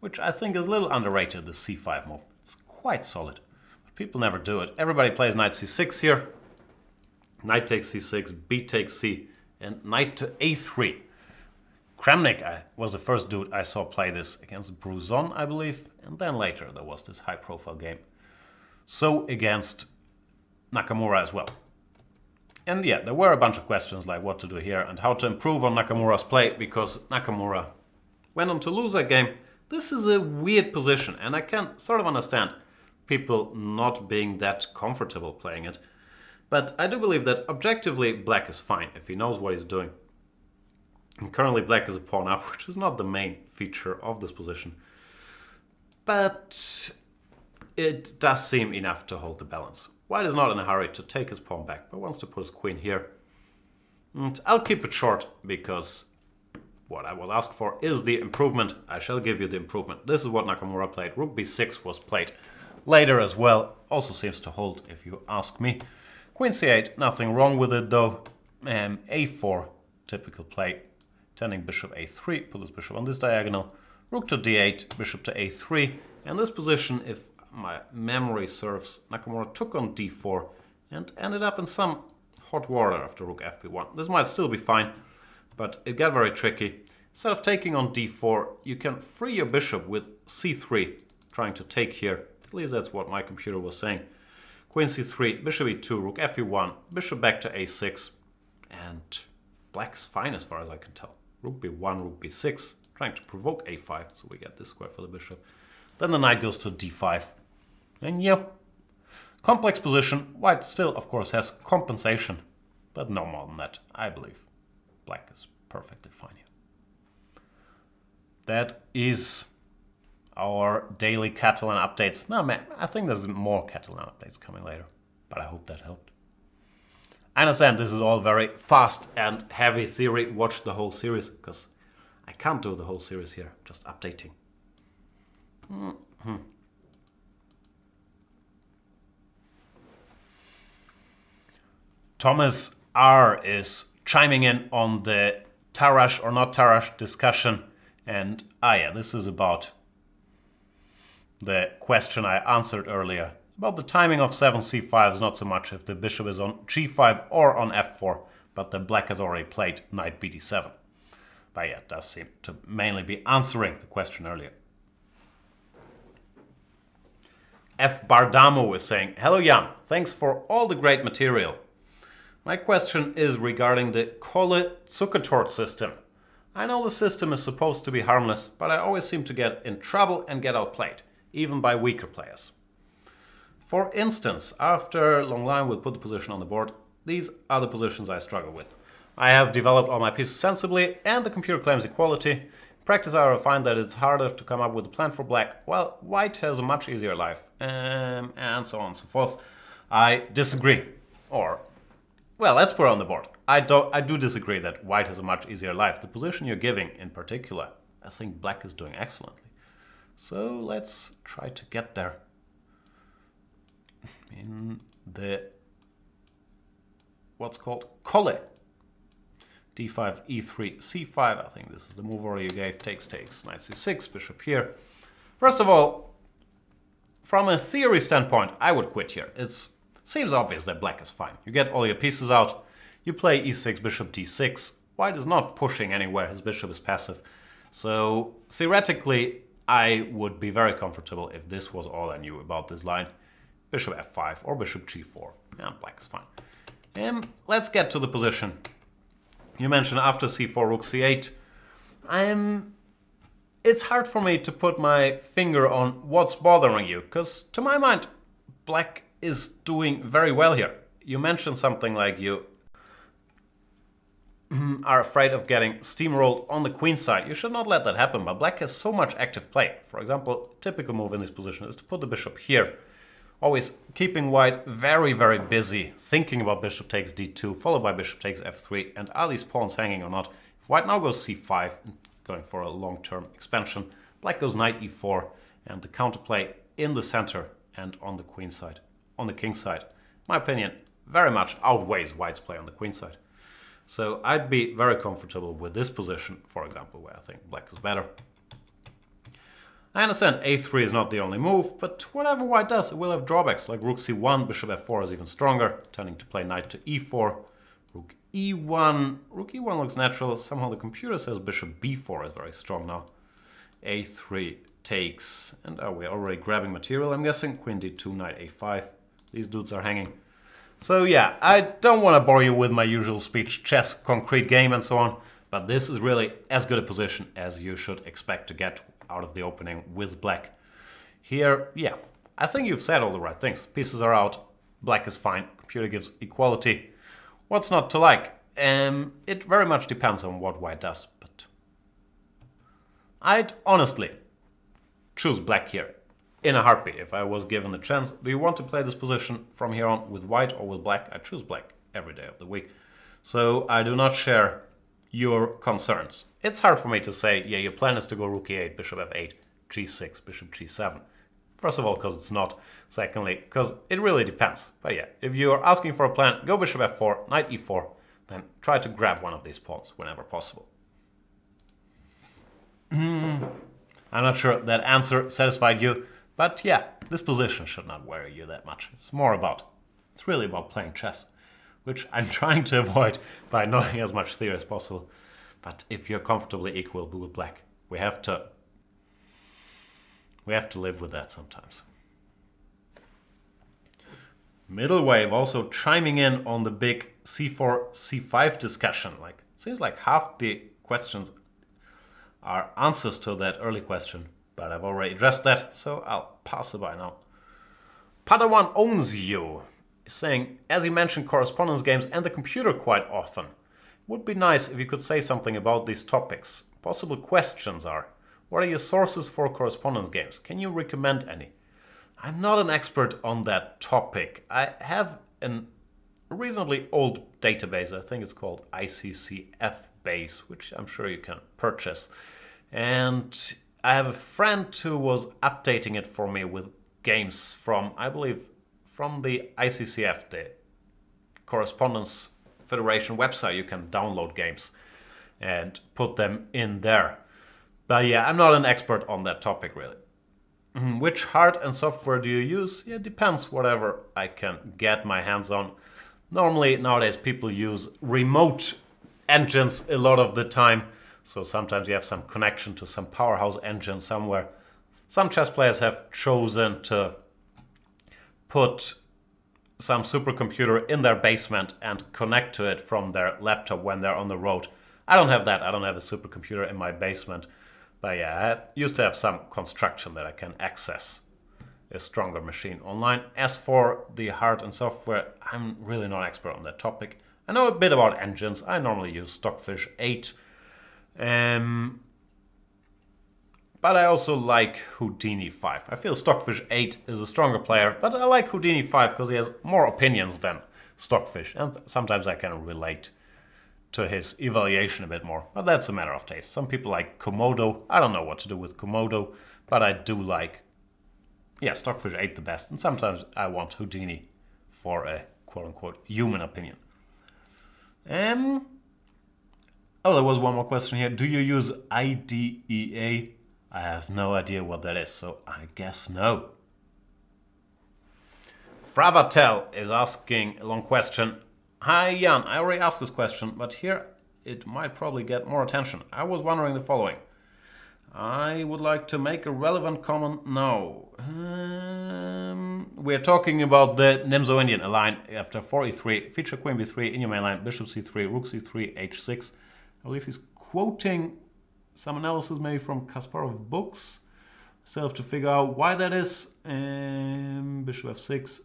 which I think is a little underrated, the c5 move. It's quite solid, but people never do it. Everybody plays knight c6 here. Knight takes c6, b takes c, and knight to a3. Kramnik was the first dude I saw play this against Bruzon, I believe, and then later there was this high-profile game. So against Nakamura as well. And yeah, there were a bunch of questions like what to do here and how to improve on Nakamura's play, because Nakamura went on to lose that game. This is a weird position, and I can sort of understand people not being that comfortable playing it. But I do believe that objectively black is fine if he knows what he's doing. And currently black is a pawn up, which is not the main feature of this position. But it does seem enough to hold the balance. White is not in a hurry to take his pawn back, but wants to put his queen here. And I'll keep it short, because what I was asked for is the improvement. I shall give you the improvement. This is what Nakamura played. Rook b6 was played later as well. Also seems to hold, if you ask me. Queen c8, nothing wrong with it though. a4, typical play. Tending bishop a3, put this bishop on this diagonal. Rook to d8, bishop to a3. And this position, if my memory serves, Nakamura took on d4 and ended up in some hot water after rook fb1. This might still be fine, but it got very tricky. Instead of taking on d4, you can free your bishop with c3, trying to take here. At least that's what my computer was saying. Queen c3, bishop e2, rook fb1, bishop back to a6, and black's fine as far as I can tell. Rook b1, rook b6, trying to provoke a5, so we get this square for the bishop. Then the knight goes to d5. And yeah, complex position. White still, of course, has compensation, but no more than that, I believe. Black is perfectly fine here. That is our daily Catalan updates. No, man, I think there's more Catalan updates coming later, but I hope that helped. I understand this is all very fast and heavy theory. Watch the whole series, because I can't do the whole series here, just updating. Mm-hmm. Thomas R. is chiming in on the Tarash or not Tarash discussion. And, yeah, this is about the question I answered earlier. About the timing of 7c5 is not so much if the bishop is on g5 or on f4, but the black has already played knight bd7. But yeah, it does seem to mainly be answering the question earlier. F. Bardamo is saying, hello Jan, thanks for all the great material. My question is regarding the Kolle-Zukertort system. I know the system is supposed to be harmless, but I always seem to get in trouble and get outplayed, even by weaker players. For instance, after long line will put the position on the board, these are the positions I struggle with. I have developed all my pieces sensibly and the computer claims equality. In practice I will find that it's harder to come up with a plan for black, while white has a much easier life, and so on and so forth. I disagree. Or, well, let's put it on the board. I do disagree that white has a much easier life. The position you're giving in particular, I think black is doing excellently. So let's try to get there. In the what's called Kolle. D5, E3, C5. I think this is the move order you gave. Takes, takes, knight C6, bishop here. First of all, from a theory standpoint, I would quit here. It seems obvious that black is fine. You get all your pieces out. You play e6, bishop d6. White is not pushing anywhere. His bishop is passive. So theoretically, I would be very comfortable if this was all I knew about this line. Bishop f5 or bishop g4. Yeah, black is fine. Let's get to the position. You mentioned after c4, rook c8. It's hard for me to put my finger on what's bothering you, because to my mind, black is doing very well here. You mentioned something like you are afraid of getting steamrolled on the queen side. You should not let that happen, but black has so much active play. For example, typical move in this position is to put the bishop here, always keeping white very, very busy, thinking about bishop takes d2, followed by bishop takes f3, and are these pawns hanging or not? If white now goes c5, going for a long-term expansion, black goes knight e4, and the counterplay in the center and on the queen side, on the king side, in my opinion, very much outweighs white's play on the queen side. So I'd be very comfortable with this position, for example, where I think black is better. I understand a3 is not the only move, but whatever white does, it will have drawbacks, like rook c1, bishop f4 is even stronger, tending to play knight to e4, rook e1. Rook e1 looks natural, somehow the computer says bishop b4 is very strong now. a3 takes, and we're already grabbing material, I'm guessing, queen d2, knight a5. These dudes are hanging. So yeah, I don't want to bore you with my usual speech, chess, concrete game and so on, but this is really as good a position as you should expect to get out of the opening with black. Here, yeah, I think you've said all the right things. Pieces are out, black is fine, computer gives equality. What's not to like? It very much depends on what white does, but I'd honestly choose black here in a heartbeat if I was given the chance. Do you want to play this position from here on with white or with black? I choose black every day of the week. So I do not share your concerns. It's hard for me to say, yeah, your plan is to go rook e8, bishop f8, g6, bishop g7. First of all, because it's not. Secondly, because it really depends. But yeah, if you're asking for a plan, go bishop f4, knight e4, then try to grab one of these pawns whenever possible. I'm not sure that answer satisfied you, but yeah, this position should not worry you that much. It's really about playing chess, which I'm trying to avoid by knowing as much theory as possible. But if you're comfortably equal with black, we have to live with that sometimes. Middle Wave also chiming in on the big c4, c5 discussion. Like, seems like half the questions are answers to that early question, but I've already addressed that, so I'll pass it by now. Padawan Owns You is saying, as you mentioned correspondence games and the computer quite often, would be nice if you could say something about these topics. Possible questions are, what are your sources for correspondence games? Can you recommend any? I'm not an expert on that topic. I have an a reasonably old database. I think it's called ICCF base, which I'm sure you can purchase. And I have a friend who was updating it for me with games from, I believe, from the ICCF, the Correspondence Federation website. You can download games and put them in there. But yeah, I'm not an expert on that topic, really. Which hard and software do you use? Yeah, it depends, whatever I can get my hands on. Normally, nowadays, people use remote engines a lot of the time. So sometimes you have some connection to some powerhouse engine somewhere. Some chess players have chosen to put some supercomputer in their basement and connect to it from their laptop when they're on the road. I don't have that. I don't have a supercomputer in my basement. But yeah, I used to have some construction that I can access a stronger machine online. As for the hard and software, I'm really not an expert on that topic. I know a bit about engines. I normally use Stockfish 8. But I also like Houdini 5. I feel Stockfish 8 is a stronger player, but I like Houdini 5 because he has more opinions than Stockfish. And sometimes I can relate to his evaluation a bit more, but that's a matter of taste. Some people like Komodo. I don't know what to do with Komodo, but I do like, yeah, Stockfish 8 the best, and sometimes I want Houdini for a quote-unquote human opinion. Oh, there was one more question here. Do you use IDEA? I have no idea what that is, so I guess no. Fravatel is asking a long question. Hi Jan, I already asked this question, but here it might probably get more attention. I was wondering the following. I would like to make a relevant comment now. We're talking about the Nimzo Indian, a line after 4e3, feature queen b3, in your main line, bishop c3, rook c3, h6. I believe he's quoting some analysis maybe from Kasparov books. Still have to figure out why that is. Bishop f6.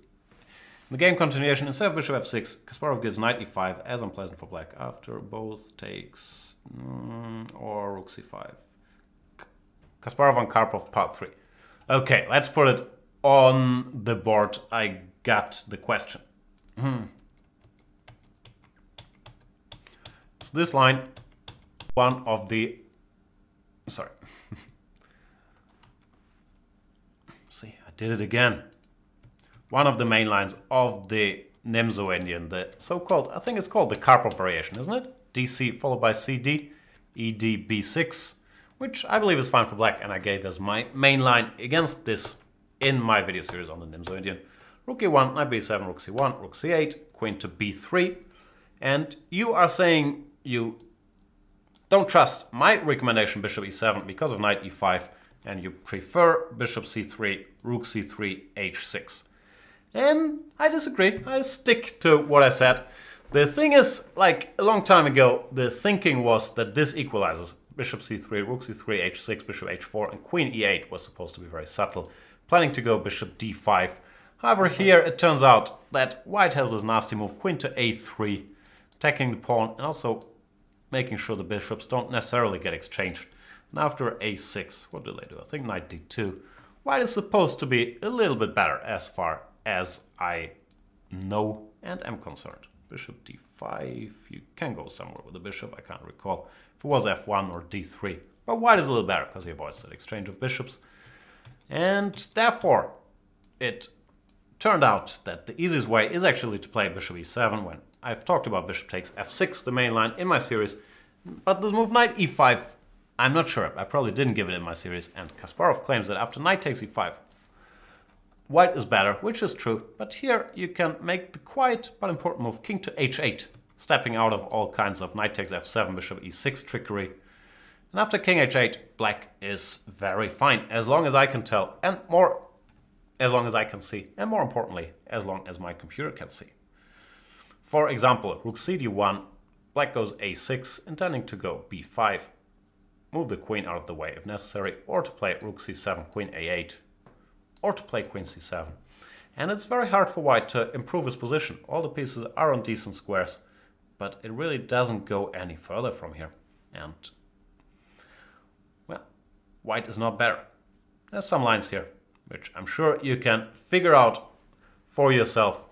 The game continuation, instead of bishop f6, Kasparov gives knight e5 as unpleasant for black after both takes, or rook c5. Kasparov on Karpov, part 3. Okay, let's put it on the board. I got the question. It's this line, one of the... Sorry. See, I did it again. One of the main lines of the Nimzo Indian, the so-called, I think it's called the Karpov variation, isn't it? DC followed by CD, ED B6, which I believe is fine for black, and I gave as my main line against this in my video series on the Nimzo Indian. Rook E1, knight B7, rook C1, rook C8, queen to B3. And you are saying you don't trust my recommendation, bishop E7, because of knight E5, and you prefer bishop C3, rook C3, H6. And I disagree. I stick to what I said. The thing is, like a long time ago, the thinking was that this equalizes. Bishop c3, rook c3, h6, bishop h4, and queen e8 was supposed to be very subtle, planning to go bishop d5. However, here it turns out that white has this nasty move, queen to a3, attacking the pawn and also making sure the bishops don't necessarily get exchanged. And after a6, what do they do? I think knight d2. White is supposed to be a little bit better as far as I know and am concerned. Bishop d5, you can go somewhere with the bishop, I can't recall if it was f1 or d3. But white is a little better because he avoids that exchange of bishops. And therefore, it turned out that the easiest way is actually to play bishop e7 when I've talked about bishop takes f6, the main line in my series. But this move knight e5, I'm not sure. I probably didn't give it in my series. And Kasparov claims that after knight takes e5, white is better, which is true, but here you can make the quiet but important move king to h8, stepping out of all kinds of knight takes f7, bishop e6 trickery. And after king h8, black is very fine, as long as I can tell, and more, as long as I can see, and more importantly, as long as my computer can see. For example, rook c d1, black goes a6, intending to go b5, move the queen out of the way if necessary, or to play rook c7, queen a8, or to play queen c7. And it's very hard for white to improve his position. All the pieces are on decent squares, but it really doesn't go any further from here. And, well, white is not better. There's some lines here, which I'm sure you can figure out for yourself.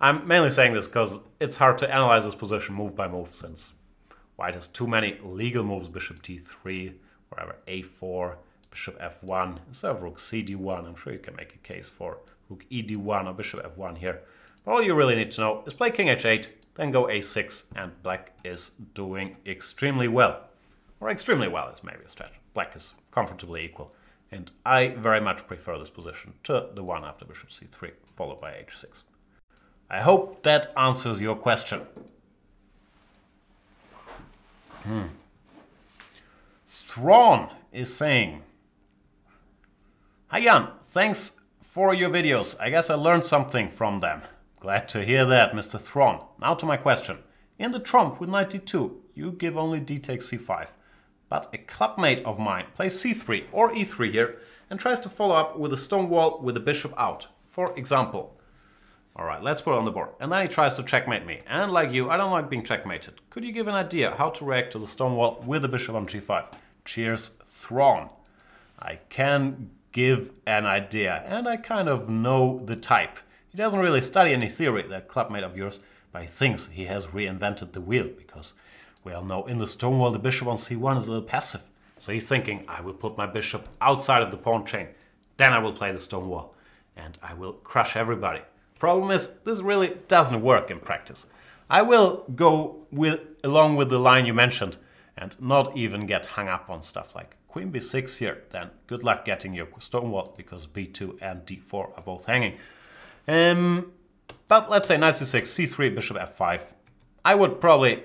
I'm mainly saying this because it's hard to analyze this position move by move, since white has too many legal moves, bishop d3, whatever, a4, bishop f1, instead of rook cd1. I'm sure you can make a case for rook ed1 or bishop f1 here. But all you really need to know is play king h8, then go a6, and black is doing extremely well. Or extremely well is maybe a stretch. Black is comfortably equal. And I very much prefer this position to the one after bishop c3, followed by h6. I hope that answers your question. Thrawn is saying, "Hi Jan, thanks for your videos. I guess I learned something from them." Glad to hear that, Mr. Thrawn. Now to my question. In the trump with knight d2, you give only d takes c5. But a clubmate of mine plays c3 or e3 here and tries to follow up with a stone wall with the bishop out, for example. Alright, let's put it on the board. And then he tries to checkmate me. And like you, I don't like being checkmated. Could you give an idea how to react to the stone wall with the bishop on g5? Cheers, Thrawn. I can give an idea, and I kind of know the type. He doesn't really study any theory, that clubmate of yours, but he thinks he has reinvented the wheel, because we all know in the stone wall the bishop on c1 is a little passive. So he's thinking, I will put my bishop outside of the pawn chain, then I will play the stone wall, and I will crush everybody. Problem is, this really doesn't work in practice. I will go along with the line you mentioned and not even get hung up on stuff like queen b6 here. Then good luck getting your stonewall, because b2 and d4 are both hanging. But let's say knight c6, c3, bishop f5. I would probably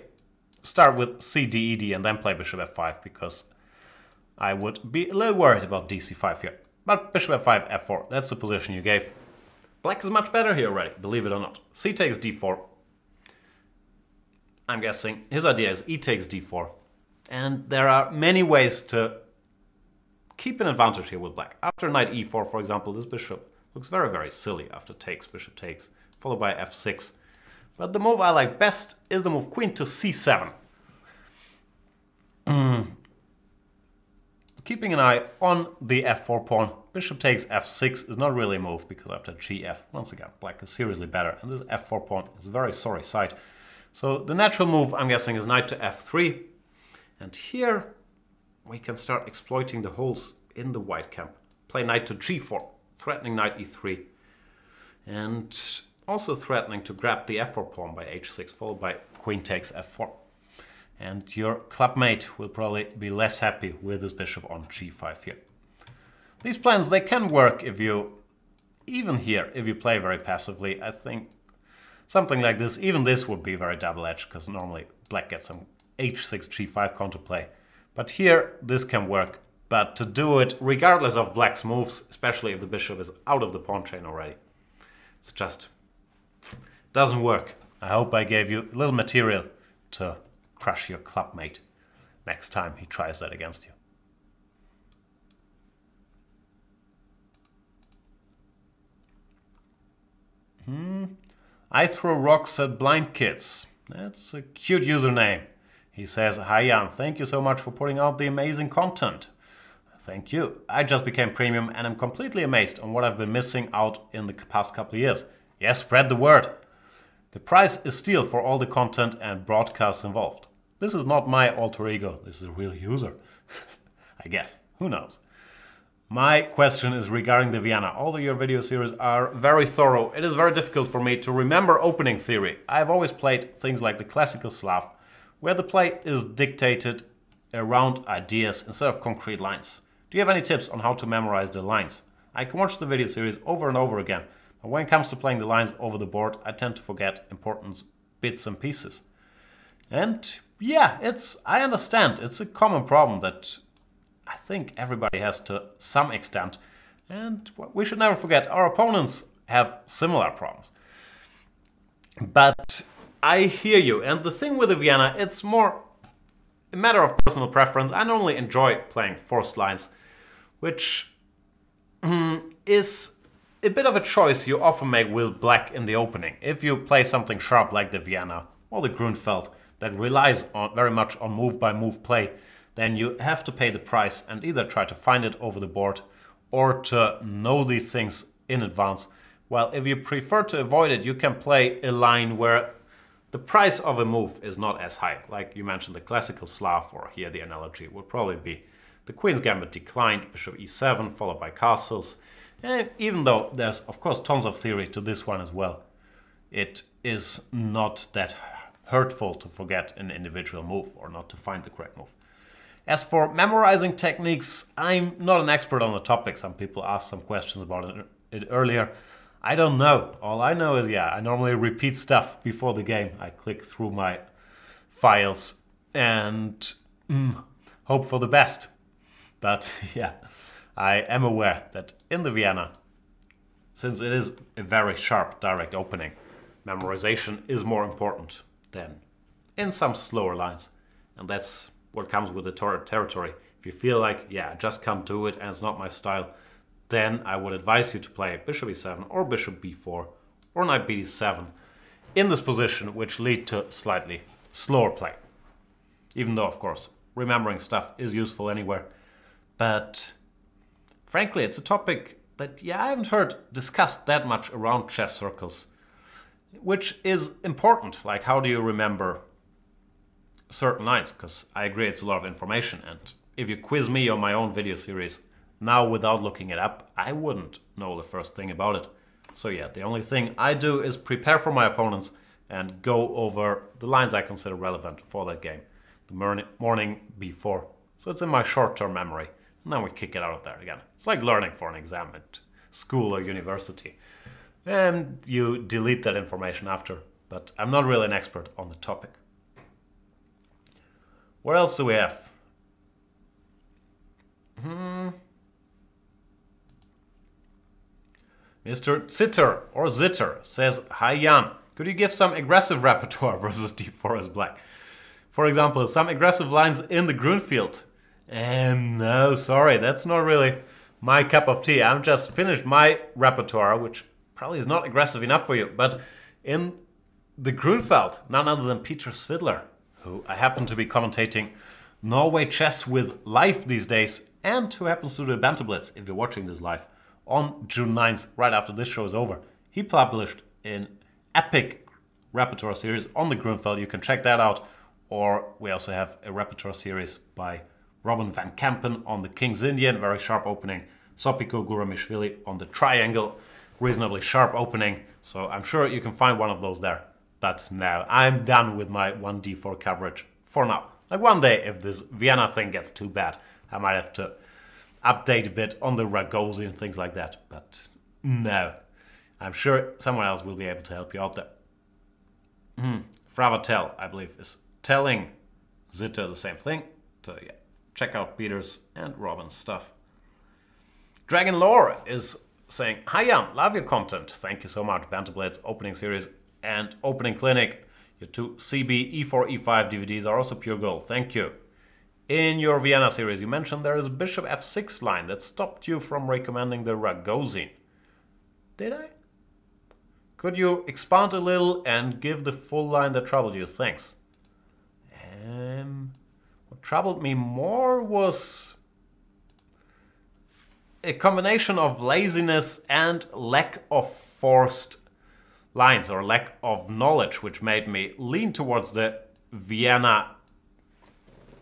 start with c, d, e, d and then play bishop f5, because I would be a little worried about dc5 here. But bishop f5, f4, that's the position you gave. Black is much better here already, believe it or not. C takes d4. I'm guessing his idea is e takes d4. And there are many ways to keep an advantage here with black. After knight e4, for example, this bishop looks very, very silly after takes, bishop takes, followed by f6. But the move I like best is the move queen to c7. Keeping an eye on the f4 pawn, bishop takes f6 is not really a move, because after gf, once again, black is seriously better, and this f4 pawn is a very sorry sight. So the natural move, I'm guessing, is knight to f3, and here we can start exploiting the holes in the white camp. Play knight to g4, threatening knight e3, and also threatening to grab the f4 pawn by h6, followed by queen takes f4. And your clubmate will probably be less happy with this bishop on g5 here. These plans, they can work if you, even here, if you play very passively. I think something like this, even this would be very double-edged, because normally black gets some h6, g5 counterplay. But here, this can work. But to do it, regardless of black's moves, especially if the bishop is out of the pawn chain already, it just doesn't work. I hope I gave you a little material to crush your clubmate next time he tries that against you. I throw rocks at blind kids. That's a cute username. He says, "Hi Jan, thank you so much for putting out the amazing content." Thank you. I just became premium and I'm completely amazed on what I've been missing out in the past couple of years. Yes, spread the word. The price is steal for all the content and broadcasts involved. This is not my alter ego, this is a real user. I guess, who knows. My question is regarding the Vienna. Although your video series are very thorough, it is very difficult for me to remember opening theory. I've always played things like the classical Slav, where the play is dictated around ideas instead of concrete lines. Do you have any tips on how to memorize the lines? I can watch the video series over and over again, but when it comes to playing the lines over the board, I tend to forget important bits and pieces. And yeah, I understand, it's a common problem that I think everybody has to some extent, and we should never forget our opponents have similar problems. But I hear you, and the thing with the Vienna, it's more a matter of personal preference. I normally enjoy playing forced lines, which is a bit of a choice you often make with black in the opening. If you play something sharp like the Vienna or the Gruenfeld that relies on very much on move-by-move play, then you have to pay the price and either try to find it over the board or to know these things in advance. Well, if you prefer to avoid it, you can play a line where the price of a move is not as high. Like you mentioned the classical Slav, or here the analogy would probably be the Queen's Gambit declined, Bishop e7, followed by castles. And even though there's, of course, tons of theory to this one as well, it is not that hurtful to forget an individual move or not to find the correct move. As for memorizing techniques, I'm not an expert on the topic. Some people asked some questions about it earlier. I don't know. All I know is, yeah, I normally repeat stuff before the game. I click through my files and hope for the best. But yeah, I am aware that in the Vienna, since it is a very sharp direct opening, memorization is more important than in some slower lines. And that's what comes with the territory. If you feel like, yeah, I just can't do it and it's not my style, then I would advise you to play bishop e7 or bishop b4 or knight bd7 in this position, which lead to slightly slower play. Even though, of course, remembering stuff is useful anywhere. But frankly, it's a topic that, yeah, I haven't heard discussed that much around chess circles, which is important. Like, how do you remember certain lines? Because I agree, it's a lot of information. And if you quiz me on my own video series now without looking it up, I wouldn't know the first thing about it. So yeah, the only thing I do is prepare for my opponents and go over the lines I consider relevant for that game the morning before. So it's in my short-term memory. And then we kick it out of there again. It's like learning for an exam at school or university. And you delete that information after. But I'm not really an expert on the topic. What else do we have? Mr. Zitter or Zitter says, "Hi Jan, could you give some aggressive repertoire versus d4 as black? For example, some aggressive lines in the Gruenfeld." No, sorry, that's not really my cup of tea. I'm just finished my repertoire, which probably is not aggressive enough for you. But in the Gruenfeld, none other than Peter Svidler, who I happen to be commentating Norway Chess with live these days, and who happens to do a Bantablitz, if you're watching this live, on June 9th, right after this show is over. He published an epic repertoire series on the Gruenfeld. You can check that out. Or we also have a repertoire series by Robin van Kampen on the Kingsindian, very sharp opening. Sopiko Guramishvili on the triangle, reasonably sharp opening. So I'm sure you can find one of those there. But now I'm done with my 1d4 coverage for now. Like one day, if this Vienna thing gets too bad, I might have to update a bit on the Ragosi and things like that. But no, I'm sure someone else will be able to help you out there. Fravatel, I believe, is telling Zitter the same thing. So yeah. Check out Peter's and Robin's stuff. Dragon Lore is saying, "Hi Jan, love your content. Thank you so much. Bantablade's opening series and opening clinic. Your two CB, E4, E5 DVDs are also pure gold. Thank you. In your Vienna series, you mentioned there is a bishop F6 line that stopped you from recommending the Ragozin. Did I? Could you expand a little and give the full line that troubled you? Thanks." What troubled me more was a combination of laziness and lack of forced lines or lack of knowledge, which made me lean towards the Vienna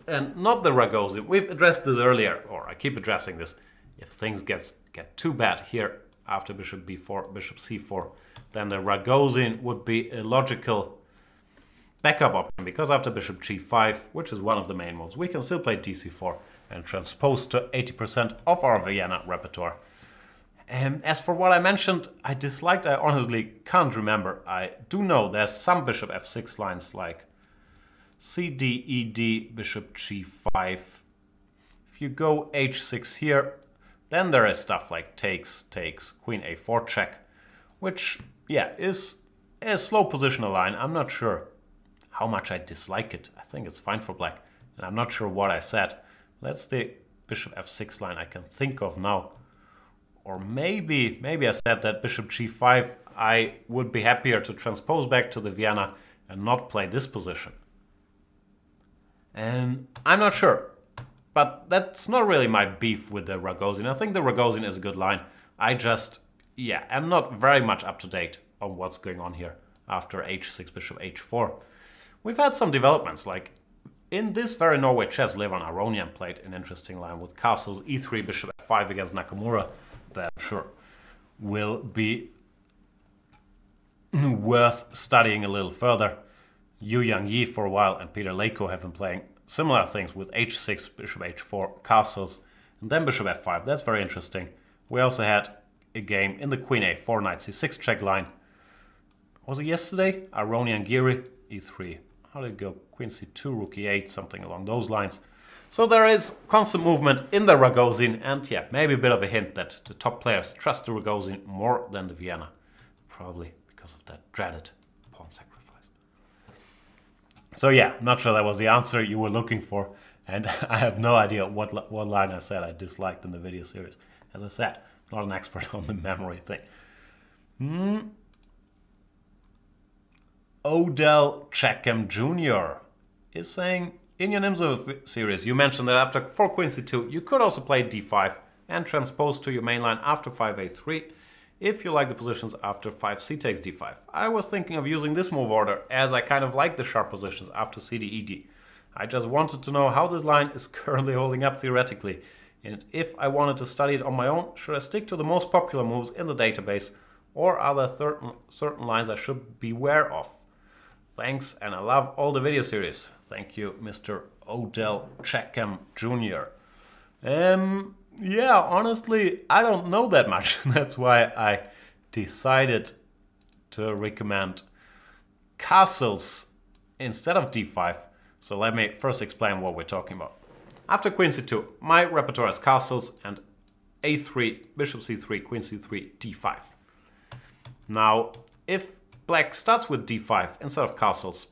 and not the Ragosi. We've addressed this earlier, or I keep addressing this. If things get too bad here after bishop b4, bishop c4, then the Ragosi would be a logical backup option, because after bishop g5, which is one of the main moves, we can still play dc4 and transpose to 80% of our Vienna repertoire. And as for what I mentioned, I disliked, I honestly can't remember. I do know there's some bishop f6 lines like cd, ed, bishop g5. If you go h6 here, then there is stuff like takes, queen a4 check, which, yeah, is a slow positional line. I'm not sure how much I dislike it. I think it's fine for black, and I'm not sure what I said. That's the bishop f6 line I can think of now. Or maybe I said that bishop g5, I would be happier to transpose back to the Vienna and not play this position. And I'm not sure, but that's not really my beef with the Ragozin. I think the Ragozin is a good line. I just, yeah, I'm not very much up to date on what's going on here after h6, bishop h4. We've had some developments, like in this very Norway chess, Levon Aronian played an interesting line with castles, e3, bishop f5 against Nakamura, that I'm sure will be worth studying a little further. Yu Yangyi for a while and Peter Leko have been playing similar things with h6, bishop h4, castles, and then bishop f5. That's very interesting. We also had a game in the queen a4, knight c6 check line. Was it yesterday? Aronian Giri, e3. How did it go? Queen c2, rook e8, something along those lines. So there is constant movement in the Ragozin, and yeah, maybe a bit of a hint that the top players trust the Ragozin more than the Vienna. Probably because of that dreaded pawn sacrifice. So yeah, I'm not sure that was the answer you were looking for, and I have no idea what line I said I disliked in the video series. As I said, I'm not an expert on the memory thing. Odell Checkham Jr. is saying, in your Nimzo series, you mentioned that after 4 Queen C2, you could also play D5 and transpose to your main line after 5 A3, if you like the positions after 5 C takes D5. I was thinking of using this move order, as I kind of like the sharp positions after C, D, E, D. I just wanted to know how this line is currently holding up theoretically, and if I wanted to study it on my own, should I stick to the most popular moves in the database, or are there certain lines I should beware of? Thanks, and I love all the video series. Thank you, Mr. Odell Checkham Jr. Yeah, honestly, I don't know that much. That's why I decided to recommend castles instead of d5. So let me first explain what we're talking about. After queen c2, my repertoire is castles and a3, bishop c3, queen c3, d5. Now, if black starts with d5 instead of castles,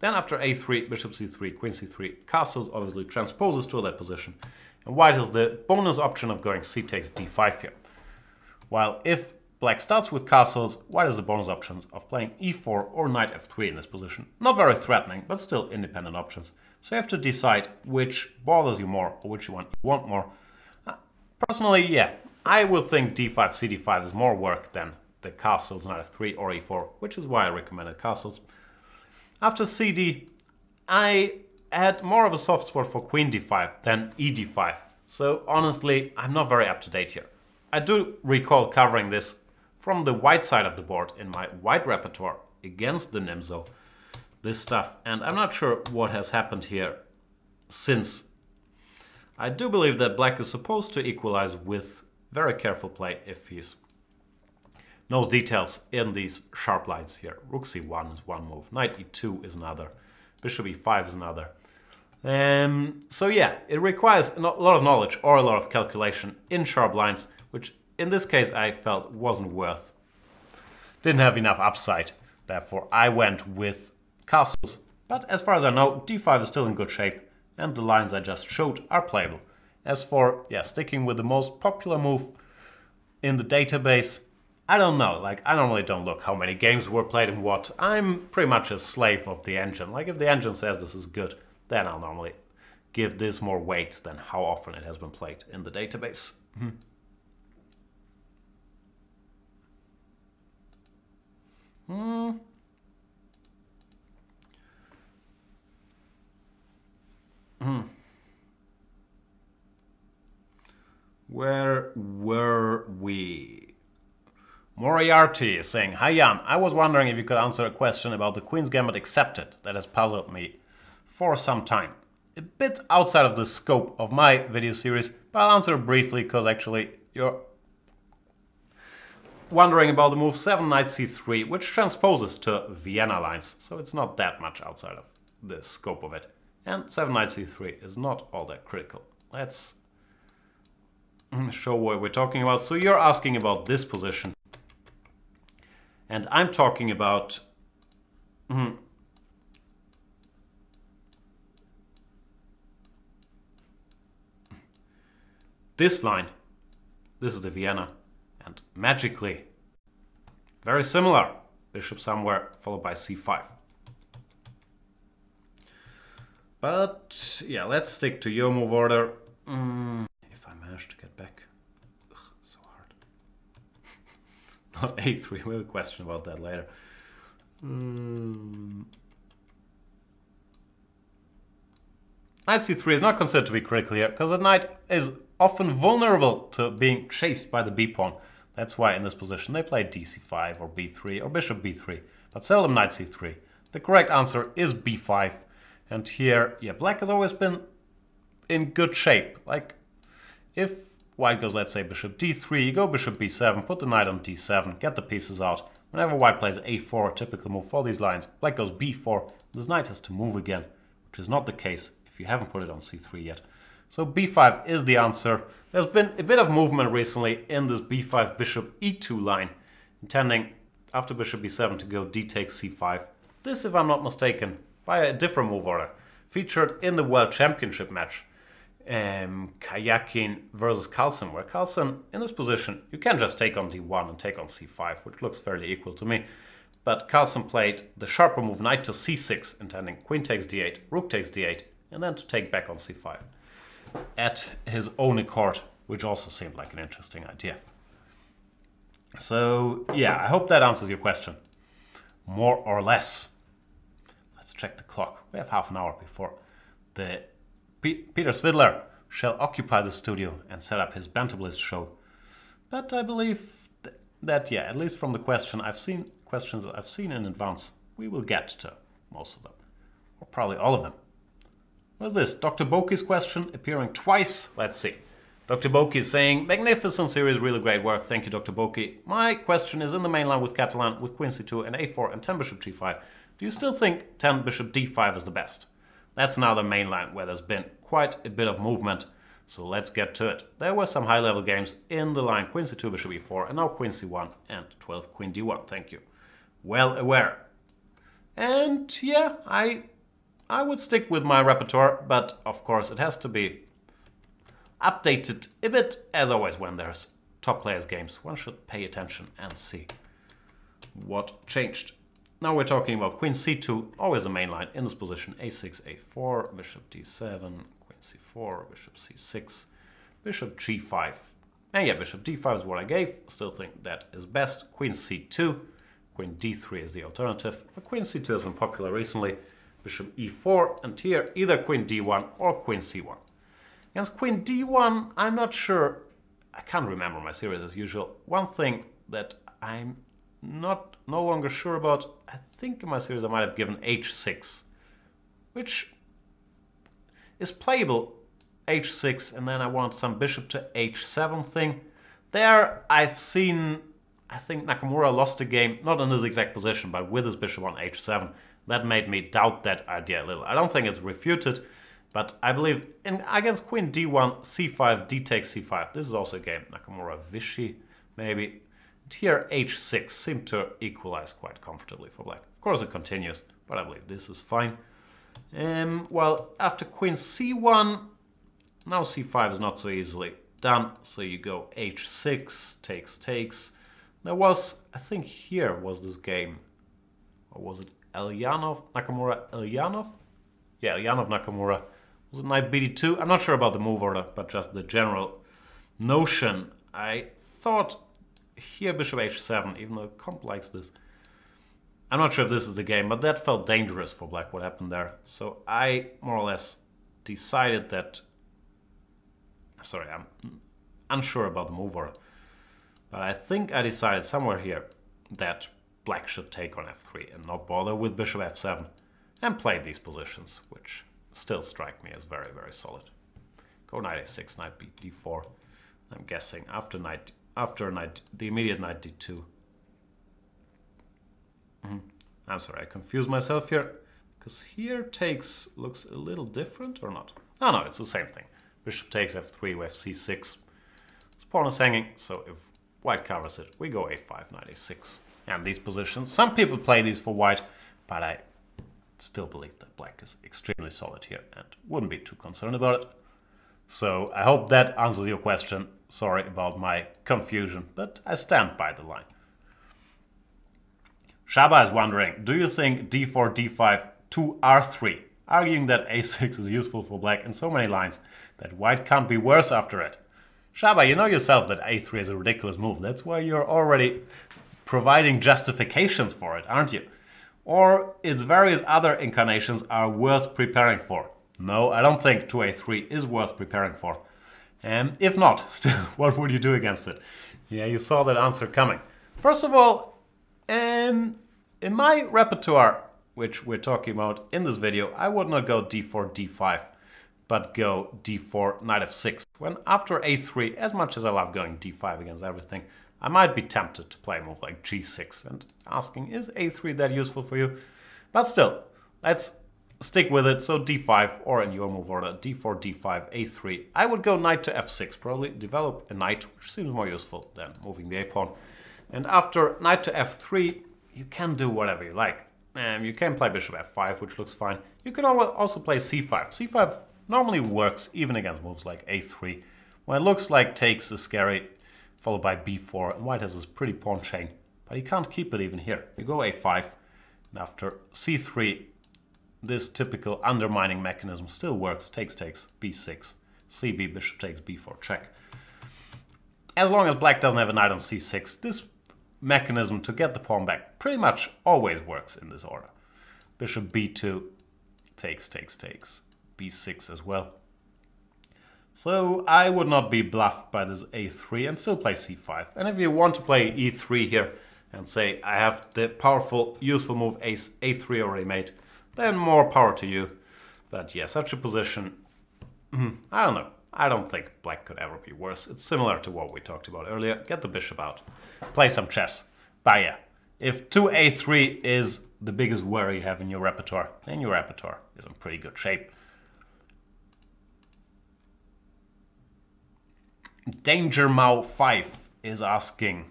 then after a3, bishop c3, queen c3, castles obviously transposes to that position. And white has the bonus option of going c takes d5 here. While if black starts with castles, white has the bonus options of playing e4 or knight f3 in this position. Not very threatening, but still independent options. So you have to decide which bothers you more or which you want more. Personally, yeah, I would think d5, cd5 is more work than the castles, knight f3 or e4, which is why I recommended castles. After cd, I had more of a soft spot for queen d5 than e d5, so honestly, I'm not very up to date here. I do recall covering this from the white side of the board in my white repertoire against the Nimzo, this stuff, and I'm not sure what has happened here since. I do believe that black is supposed to equalize with very careful play if he's knows details in these sharp lines here. Rook c1 is one move, knight e2 is another, bishop e5 is another. So yeah, it requires a lot of knowledge or a lot of calculation in sharp lines, which in this case I felt wasn't worth. Didn't have enough upside, therefore I went with castles. But as far as I know, d5 is still in good shape and the lines I just showed are playable. As for, yeah, sticking with the most popular move in the database, I don't know, like, I normally don't look how many games were played and what. I'm pretty much a slave of the engine. Like, if the engine says this is good, then I'll normally give this more weight than how often it has been played in the database. Where were we? Moriarty is saying, hi Jan, I was wondering if you could answer a question about the Queen's Gambit Accepted that has puzzled me for some time. A bit outside of the scope of my video series, but I'll answer briefly because actually you're wondering about the move 7 knight c3, which transposes to Vienna lines, so it's not that much outside of the scope of it. And 7 knight c3 is not all that critical. Let's show what we're talking about. So you're asking about this position. And I'm talking about this line. This is the Vienna, and magically, very similar, bishop somewhere, followed by c5. But yeah, let's stick to your move order. If I manage to get back. Not a3. We'll question about that later. Knight c3 is not considered to be critical here, because the knight is often vulnerable to being chased by the b pawn. That's why in this position they play dc5 or b3 or bishop b3, but seldom knight c3. The correct answer is b5, and here, yeah, black has always been in good shape. Like, if white goes, let's say, bishop d3, you go bishop b7, put the knight on d7, get the pieces out. Whenever white plays a4, a typical move for these lines, black goes b4, this knight has to move again, which is not the case if you haven't put it on c3 yet. So b5 is the answer. There's been a bit of movement recently in this b5 bishop e2 line, intending after bishop b7 to go d takes c5. This, if I'm not mistaken, by a different move order, featured in the World Championship match, Karjakin versus Carlsen, where Carlsen, in this position, you can just take on d1 and take on c5, which looks fairly equal to me. But Carlsen played the sharper move knight to c6, intending queen takes d8, rook takes d8, and then to take back on c5 at his own accord, which also seemed like an interesting idea. So, yeah, I hope that answers your question, more or less. Let's check the clock. We have half an hour before the Peter Svidler shall occupy the studio and set up his Bantamlist show. But I believe that, yeah, at least from the questions I've seen in advance, we will get to most of them, or probably all of them. What's this? Dr. Boki's question appearing twice. Let's see. Dr. Boki is saying, magnificent series, really great work. Thank you, Dr. Boki. My question is in the main line with Catalan, with queen c2 and a4 and 10 bishop g5. Do you still think 10 bishop d5 is the best? That's now the main line where there's been quite a bit of movement, so let's get to it. There were some high-level games in the line queen c2, bishop e4, and now queen c1 and 12 queen d1. Thank you. Well aware. And yeah, I would stick with my repertoire, but of course it has to be updated a bit, as always when there's top players games. One should pay attention and see what changed. Now we're talking about queen c2, always the main line in this position, a6, a4, bishop d7, queen c4, bishop c6, bishop g5. And yeah, bishop d5 is what I gave, still think that is best. Queen c2, queen d3 is the alternative, but queen c2 has been popular recently. Bishop e4, and here either queen d1 or queen c1. Against queen d1, I'm not sure, I can't remember my series as usual. One thing that I'm no longer sure about, I think in my series I might have given h6, which is playable, h6, and then I want some bishop to h7 thing. There I've seen, I think Nakamura lost a game, not in this exact position, but with his bishop on h7. That made me doubt that idea a little. I don't think it's refuted, but I believe in, against queen d1, c5, d takes c5. This is also a game, Nakamura Vishy, maybe. Here h6 seemed to equalize quite comfortably for black. Of course it continues, but I believe this is fine. Well, after queen c1, now c5 is not so easily done, so you go h6, takes, takes. There was, I think here was this game, or was it Eljanov, Nakamura, Eljanov? Yeah, Eljanov, Nakamura. Was it knight bd2? I'm not sure about the move order, but just the general notion. I thought here bishop h7, even though comp likes this. I'm not sure if this is the game, but that felt dangerous for black, what happened there. So I more or less decided that... Sorry, I'm unsure about the move order. But I think I decided somewhere here that black should take on f3 and not bother with bishop f7 and play these positions, which still strike me as very, very solid. Go knight a6, knight bd4. I'm guessing after the immediate knight d2. I'm sorry, I confused myself here, because here takes looks a little different, or not? No, no, it's the same thing. Bishop takes f3, with c6. This pawn is hanging, so if white covers it, we go a5, knight a6. And these positions, some people play these for white, but I still believe that black is extremely solid here and wouldn't be too concerned about it. So I hope that answers your question. Sorry about my confusion, but I stand by the line. Shaba is wondering, do you think d4, d5 to r3, arguing that a6 is useful for black in so many lines that white can't be worse after it? Shaba, you know yourself that a3 is a ridiculous move. That's why you're already providing justifications for it, aren't you? Or its various other incarnations are worth preparing for. No, I don't think 2a3 is worth preparing for. And if not, still, what would you do against it? Yeah, you saw that answer coming. First of all, in my repertoire, which we're talking about in this video, I would not go d4, d5, but go d4, knight f6. When after a3, as much as I love going d5 against everything, I might be tempted to play a move like g6 and asking, is a3 that useful for you? But still, let's stick with it. So d5, or in your move order, d4, d5, a3. I would go knight to f6, probably develop a knight, which seems more useful than moving the a pawn. And after knight to f3, you can do whatever you like. You can play bishop f5, which looks fine. You can also play c5. c5 normally works even against moves like a3, when it looks like takes is scary, followed by b4, and white has this pretty pawn chain, but he can't keep it even here. You go a5, and after c3, this typical undermining mechanism still works. Takes, takes, b6, cb, bishop takes, b4, check. As long as black doesn't have a knight on c6, this mechanism to get the pawn back pretty much always works in this order. Bishop b2, takes, takes, takes, b6 as well. So I would not be bluffed by this a3 and still play c5. And if you want to play e3 here and say, I have the powerful, useful move a3 already made, then more power to you. But yeah, such a position, I don't know. I don't think black could ever be worse. It's similar to what we talked about earlier. Get the bishop out, play some chess. But yeah, if 2a3 is the biggest worry you have in your repertoire, then your repertoire is in pretty good shape. Danger Mao 5 is asking,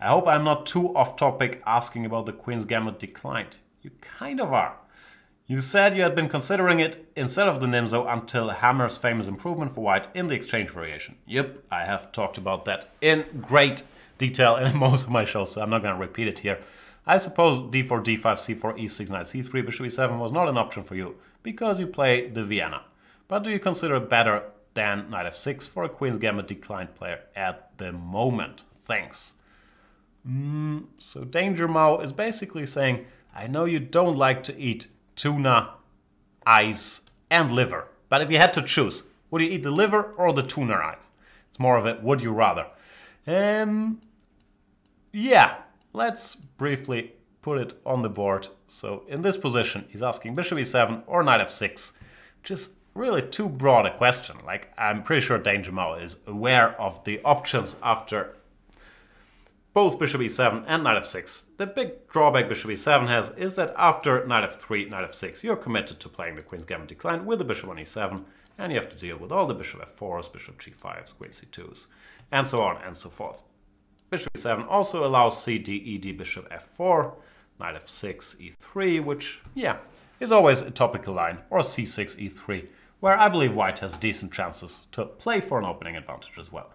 I hope I'm not too off topic asking about the Queen's Gambit declined. You kind of are. You said you had been considering it instead of the Nimzo until Hammer's famous improvement for white in the exchange variation. Yep, I have talked about that in great detail in most of my shows, so I'm not going to repeat it here. I suppose d4, d5, c4, e6, knight, c3, bishop e7 was not an option for you because you play the Vienna. But do you consider it better than knight f6 for a Queen's Gambit declined player at the moment? Thanks. So Danger Mao is basically saying, I know you don't like to eat tuna, eyes, and liver. But if you had to choose, would you eat the liver or the tuna eyes? It's more of a would you rather. Yeah, let's briefly put it on the board. So in this position, he's asking bishop e7 or knight f6, which is really too broad a question. Like, I'm pretty sure Danger Mao is aware of the options after both bishop e7 and knight f6. The big drawback bishop e7 has is that after knight f3, knight f6, you're committed to playing the Queen's Gambit decline with the bishop on e7, and you have to deal with all the bishop f4s, bishop g5s, queen c2s, and so on and so forth. Bishop e7 also allows c, d, e, d, bishop f4, knight f6, e3, which, yeah, is always a topical line, or c6, e3, where I believe white has decent chances to play for an opening advantage as well.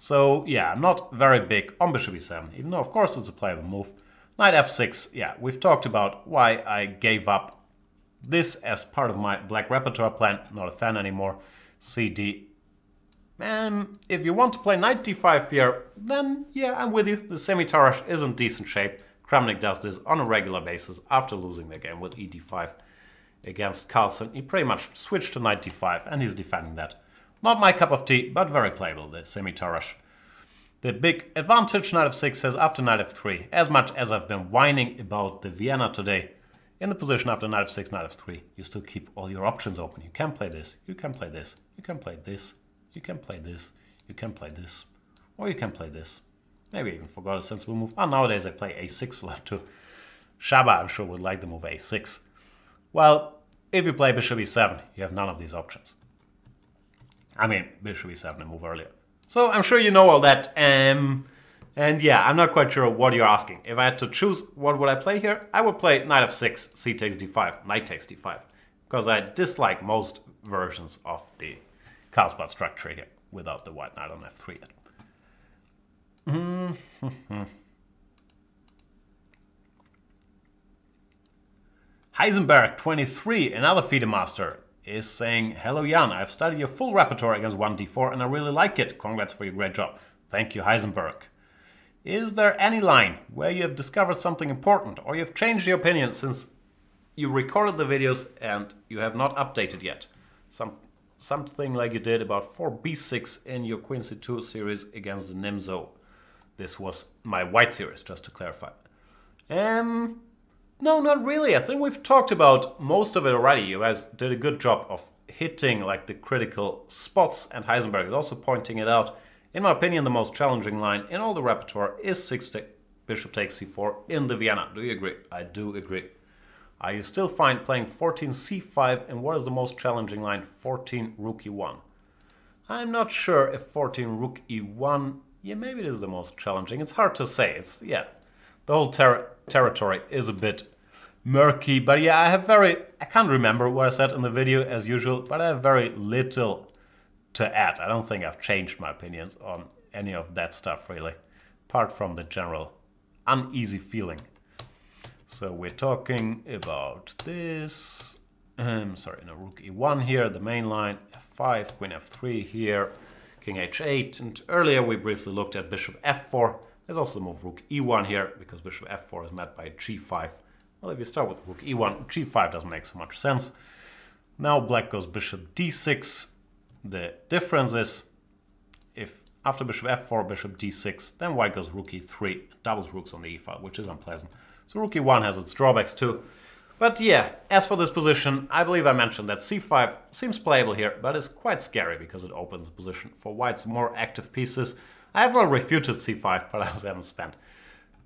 So yeah, I'm not very big on bishop e7, even though of course it's a playable move. Knight f6, yeah, we've talked about why I gave up this as part of my black repertoire plan, not a fan anymore. Cd. And if you want to play knight d5 here, then yeah, I'm with you. The semi-tarash is in decent shape. Kramnik does this on a regular basis after losing the game with ed5 against Carlsen. He pretty much switched to knight d5 and he's defending that. Not my cup of tea, but very playable, the semi-tarash. The big advantage knight f6 says after knight f3, as much as I've been whining about the Vienna today, in the position after knight f6, knight f3, you still keep all your options open. You can play this, you can play this, you can play this, you can play this, you can play this, or you can play this. Maybe I even forgot a sensible move. Oh, nowadays I play a6 a lot too. Shaba, I'm sure, would like the move a6. Well, if you play bishop e7, you have none of these options. I mean, bishop e7 and move earlier. So I'm sure you know all that. And yeah, I'm not quite sure what you're asking. If I had to choose, what would I play here? I would play knight f6, c takes d5, knight takes d5. Because I dislike most versions of the Kasparov structure here without the white knight on f3 yet. Heisenberg 23, another feeder master, is saying, hello Jan, I've studied your full repertoire against 1d4 and I really like it. Congrats for your great job. Thank you, Heisenberg. Is there any line where you have discovered something important or you've changed your opinion since you recorded the videos and you have not updated yet? Something like you did about 4b6 in your Queen C2 series against the Nimzo. This was my white series, just to clarify. No, not really. I think we've talked about most of it already. You guys did a good job of hitting like the critical spots, and Heisenberg is also pointing it out. In my opinion, the most challenging line in all the repertoire is bishop takes c4 in the Vienna. Do you agree? I do agree. You still find playing 14 c5, and what is the most challenging line? 14 rook e1. I'm not sure if 14 rook e1, yeah, maybe it is the most challenging. It's hard to say. It's, yeah, the whole territory is a bit murky, but yeah, I can't remember what I said in the video as usual, but I have very little to add. I don't think I've changed my opinions on any of that stuff really, apart from the general uneasy feeling. So we're talking about this, sorry, no, rook e1 here, the main line, f5, queen f3 here, king h8, and earlier we briefly looked at bishop f4. There's also the move rook e1 here, because bishop f4 is met by g5. Well, if you start with rook e1, g5 doesn't make so much sense. Now black goes bishop d6. The difference is, if after bishop f4, bishop d6, then white goes rook e3, doubles rooks on the e-file, which is unpleasant. So rook e1 has its drawbacks too. But yeah, as for this position, I believe I mentioned that c5 seems playable here, but it's quite scary because it opens a position for white's more active pieces. I have not refuted c5, but I also haven't spent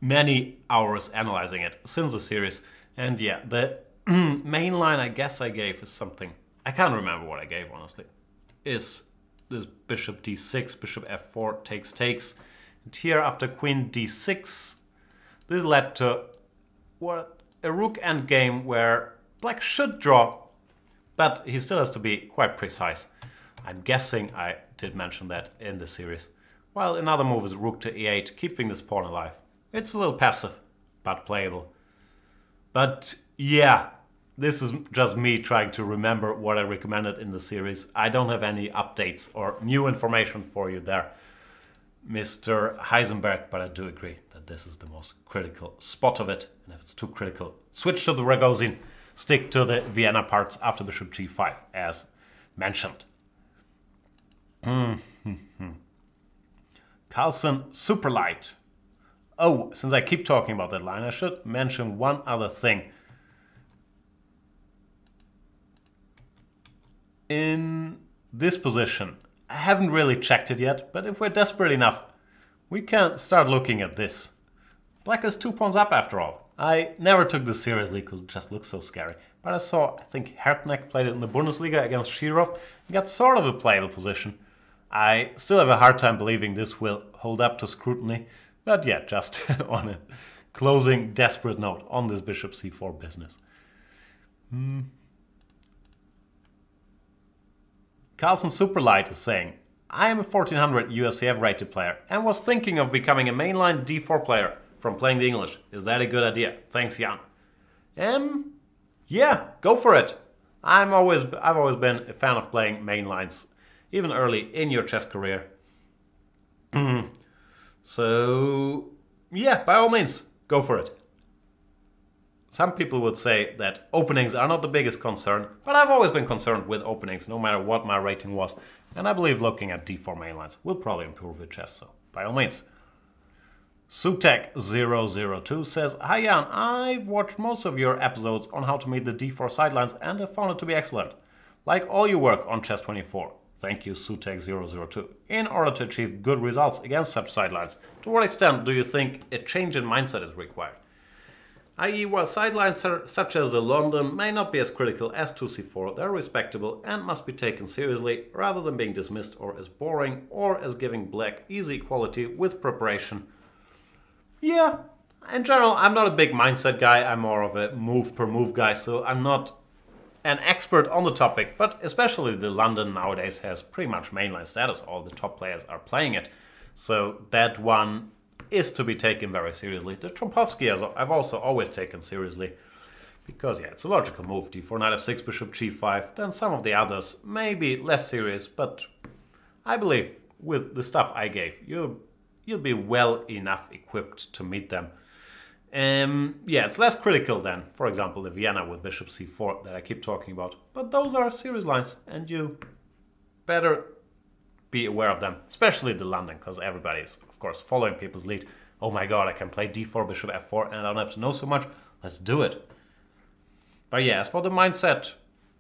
many hours analyzing it since the series. And yeah, the main line I guess I gave is something, I can't remember what I gave honestly, is this bishop d6, bishop f4, takes, takes. And here after queen d6, this led to what a rook endgame where black should draw, but he still has to be quite precise. I'm guessing I did mention that in the series. While another move is rook to e8, keeping this pawn alive. It's a little passive, but playable. But yeah, this is just me trying to remember what I recommended in the series. I don't have any updates or new information for you there, Mr. Heisenberg, but I do agree that this is the most critical spot of it. And if it's too critical, switch to the Ragozin, stick to the Vienna parts after bishop g5, as mentioned. Carlsen Superlight. Oh, since I keep talking about that line, I should mention one other thing. In this position, I haven't really checked it yet, but if we're desperate enough, we can start looking at this. Black is 2 pawns up after all. I never took this seriously because it just looks so scary. But I saw, I think Hertneck played it in the Bundesliga against Shirov and got sort of a playable position. I still have a hard time believing this will hold up to scrutiny, but yeah, just on a closing desperate note on this bishop c4 business. Carlsen Superlight is saying, I am a 1400 USCF rated player and was thinking of becoming a mainline d4 player from playing the English. Is that a good idea? Thanks, Jan. Yeah, go for it. I've always been a fan of playing mainlines, even early in your chess career. So, yeah, by all means, go for it. Some people would say that openings are not the biggest concern, but I've always been concerned with openings, no matter what my rating was. And I believe looking at d4 mainlines will probably improve your chess, so by all means. Sutek002 says, Hi Jan, I've watched most of your episodes on how to meet the d4 sidelines and have found it to be excellent. Like all your work on chess24. Thank you, Sutek002. In order to achieve good results against such sidelines, to what extent do you think a change in mindset is required? I.e., while sidelines such as the London may not be as critical as 2c4, they're respectable and must be taken seriously rather than being dismissed or as boring or as giving black easy equality with preparation. Yeah, in general, I'm not a big mindset guy. I'm more of a move per move guy, so I'm not an expert on the topic, but especially the London nowadays has pretty much mainline status. All the top players are playing it, so that one is to be taken very seriously. The Trompovsky I've also always taken seriously, because yeah, it's a logical move. d4, knight f6, bishop g5, then some of the others may be less serious, but I believe with the stuff I gave, you're you'll be well enough equipped to meet them. Yeah, it's less critical than, for example, the Vienna with bishop c4 that I keep talking about. But those are series lines, and you better be aware of them, especially the London, because everybody is, of course, following people's lead. Oh my god, I can play d4, bishop f4, and I don't have to know so much. Let's do it. But yeah, as for the mindset,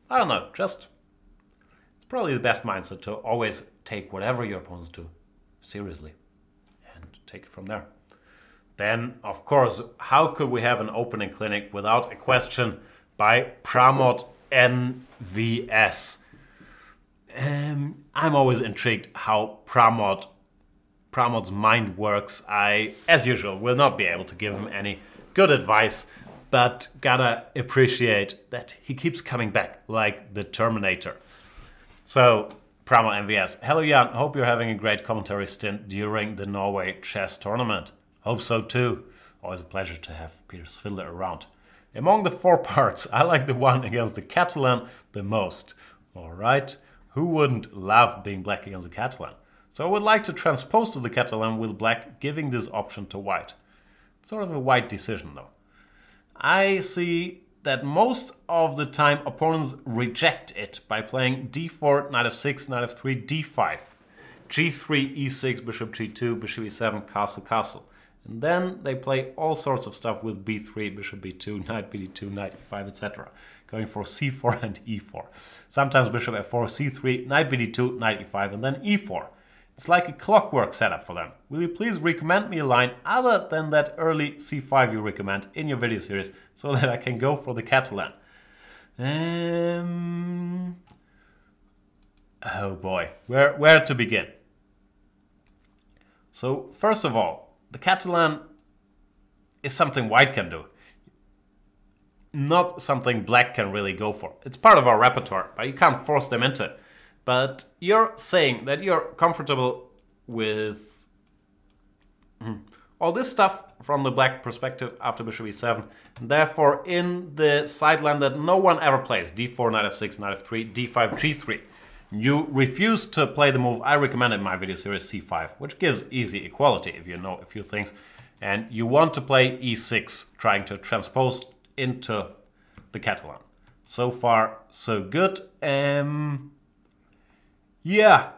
I don't know, just... It's probably the best mindset to always take whatever your opponents do seriously and take it from there. Then, of course, how could we have an opening clinic without a question by Pramod NVS? I'm always intrigued how Pramod's mind works. I, as usual, will not be able to give him any good advice, but gotta appreciate that he keeps coming back like the Terminator. So, Pramod NVS. Hello Jan, hope you're having a great commentary stint during the Norway chess tournament. Hope so too. Always a pleasure to have Peter Svidler around. Among the four parts, I like the one against the Catalan the most. Alright, who wouldn't love being black against the Catalan? So I would like to transpose to the Catalan with black, giving this option to white. It's sort of a white decision though. I see that most of the time opponents reject it by playing d4, knight f6, knight f3, d5, g3, e6, bishop g2, bishop e7, castle, castle. And then they play all sorts of stuff with b3, bishop b2, knight bd2, knight e5, etc. Going for c4 and e4. Sometimes bishop f4, c3, knight bd2, knight e5, and then e4. It's like a clockwork setup for them. Will you please recommend me a line other than that early c5 you recommend in your video series so that I can go for the Catalan? Oh boy, where to begin? So first of all, the Catalan is something white can do, not something black can really go for. It's part of our repertoire, but you can't force them into it. But you're saying that you're comfortable with all this stuff from the black perspective after bishop e7. And therefore, in the sideline that no one ever plays, d4, knight f6, knight f3, d5, g3, you refuse to play the move I recommend in my video series, c5, which gives easy equality if you know a few things. And you want to play e6, trying to transpose into the Catalan. So far, so good. Yeah,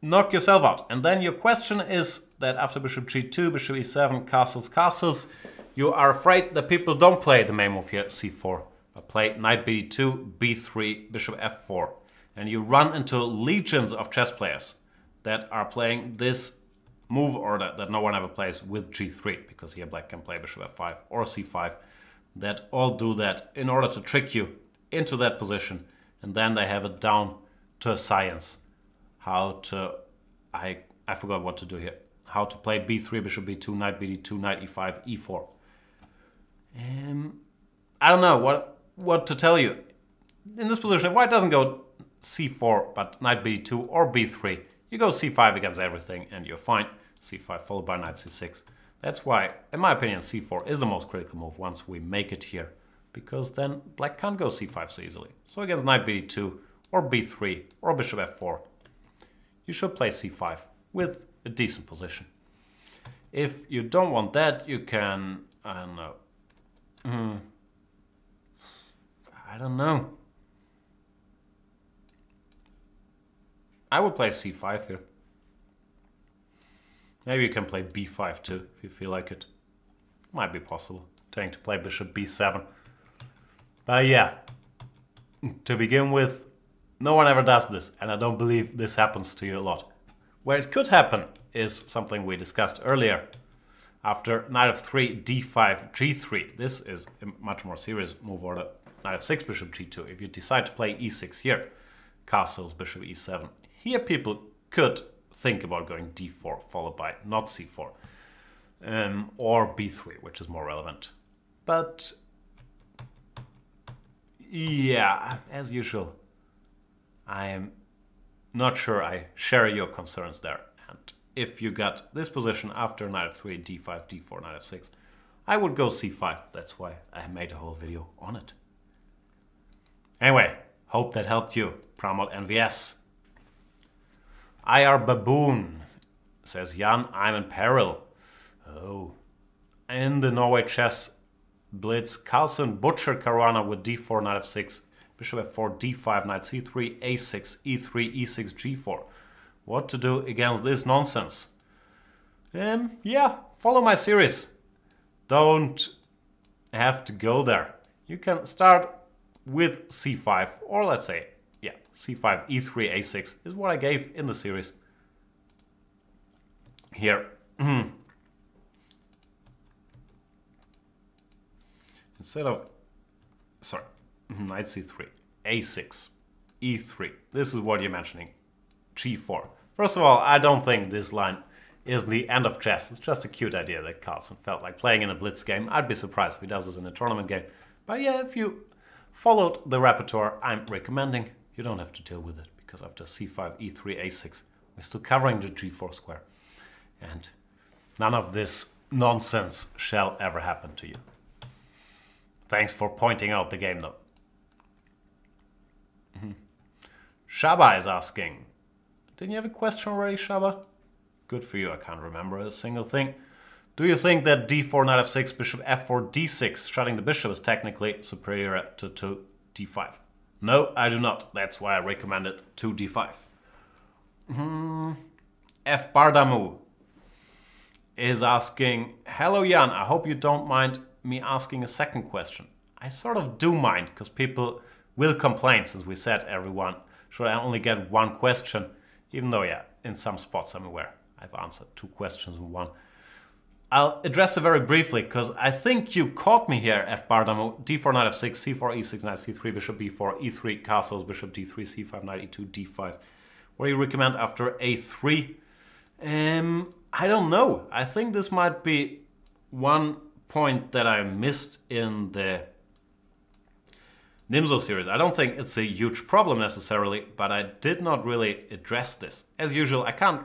knock yourself out. And then your question is that after bishop g2, bishop e7, castles, castles, you are afraid that people don't play the main move here, c4, but play knight bd2, b3, bishop f4. And you run into legions of chess players that are playing this move order that no one ever plays with g3, because here black can play bishop f5 or c5, that all do that in order to trick you into that position. And then they have it down to a science. How to... I forgot what to do here. How to play b3, bishop b2, knight bd2, knight e5, e4. I don't know what to tell you. In this position, if white doesn't go c4, but knight bd2 or b3, you go c5 against everything and you're fine. c5 followed by knight c6. That's why, in my opinion, c4 is the most critical move once we make it here, because then black can't go c5 so easily. So against knight bd2 or b3 or bishop f4, you should play c5 with a decent position. If you don't want that, you can, I don't know. I would play c5 here. Maybe you can play b5 too, if you feel like it. Might be possible, trying to play bishop b7. But yeah, to begin with, no one ever does this, and I don't believe this happens to you a lot. Where it could happen is something we discussed earlier. After knight f3, d5, g3, this is a much more serious move order. Knight f6, bishop g2, if you decide to play e6 here, castles, bishop e7. Here people could think about going d4, followed by not c4, or b3, which is more relevant. But... yeah, as usual, I am not sure I share your concerns there. And if you got this position after knight f3, d5, d4, knight f6, I would go c5. That's why I made a whole video on it. Anyway, hope that helped you, Pramod NVS. IR Baboon. Says Jan, I'm in peril. Oh. In the Norway chess blitz, Carlsen butchered Caruana with d4, knight f6, bishop f4, d5, knight c3, a6, e3, e6, g4. What to do against this nonsense? Yeah, follow my series. Don't have to go there. You can start with c5, or let's say, yeah, c5, e3, a6 is what I gave in the series. Here. Instead of, sorry, knight c3, a6, e3. This is what you're mentioning, g4. First of all, I don't think this line is the end of chess. It's just a cute idea that Carlsen felt like playing in a blitz game. I'd be surprised if he does this in a tournament game. But yeah, if you followed the repertoire I'm recommending, you don't have to deal with it, because after c5, e3, a6, we're still covering the g4 square. And none of this nonsense shall ever happen to you. Thanks for pointing out the game, though. Shaba is asking, didn't you have a question already, Shaba? Good for you, I can't remember a single thing. Do you think that d4, knight f6, bishop f4, d6, shutting the bishop is technically superior to 2d5? No, I do not. That's why I recommended 2d5. F. Bardamu is asking, hello Jan, I hope you don't mind me asking a second question. I sort of do mind, because people will complain, since we said everyone should I only get one question, even though, yeah, in some spots I'm aware I've answered two questions in one. I'll address it very briefly, because I think you caught me here, F. Bardamu. d4, knight f6, c4, e6, knight c3, bishop b4, e3, castles, bishop d3, c5, knight e2, d5. What do you recommend after a3? I don't know. I think this might be one point that I missed in the Nimzo series. I don't think it's a huge problem necessarily, but I did not really address this. As usual, I can't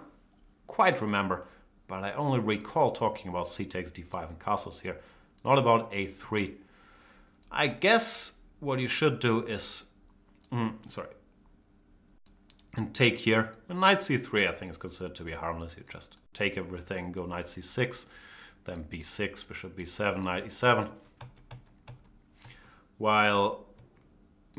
quite remember, but I only recall talking about c takes d5 and castles here, not about a3. I guess what you should do is, and take here. And knight c3 I think is considered to be harmless. You just take everything, go knight c6, then b6, bishop b7, knight e7. While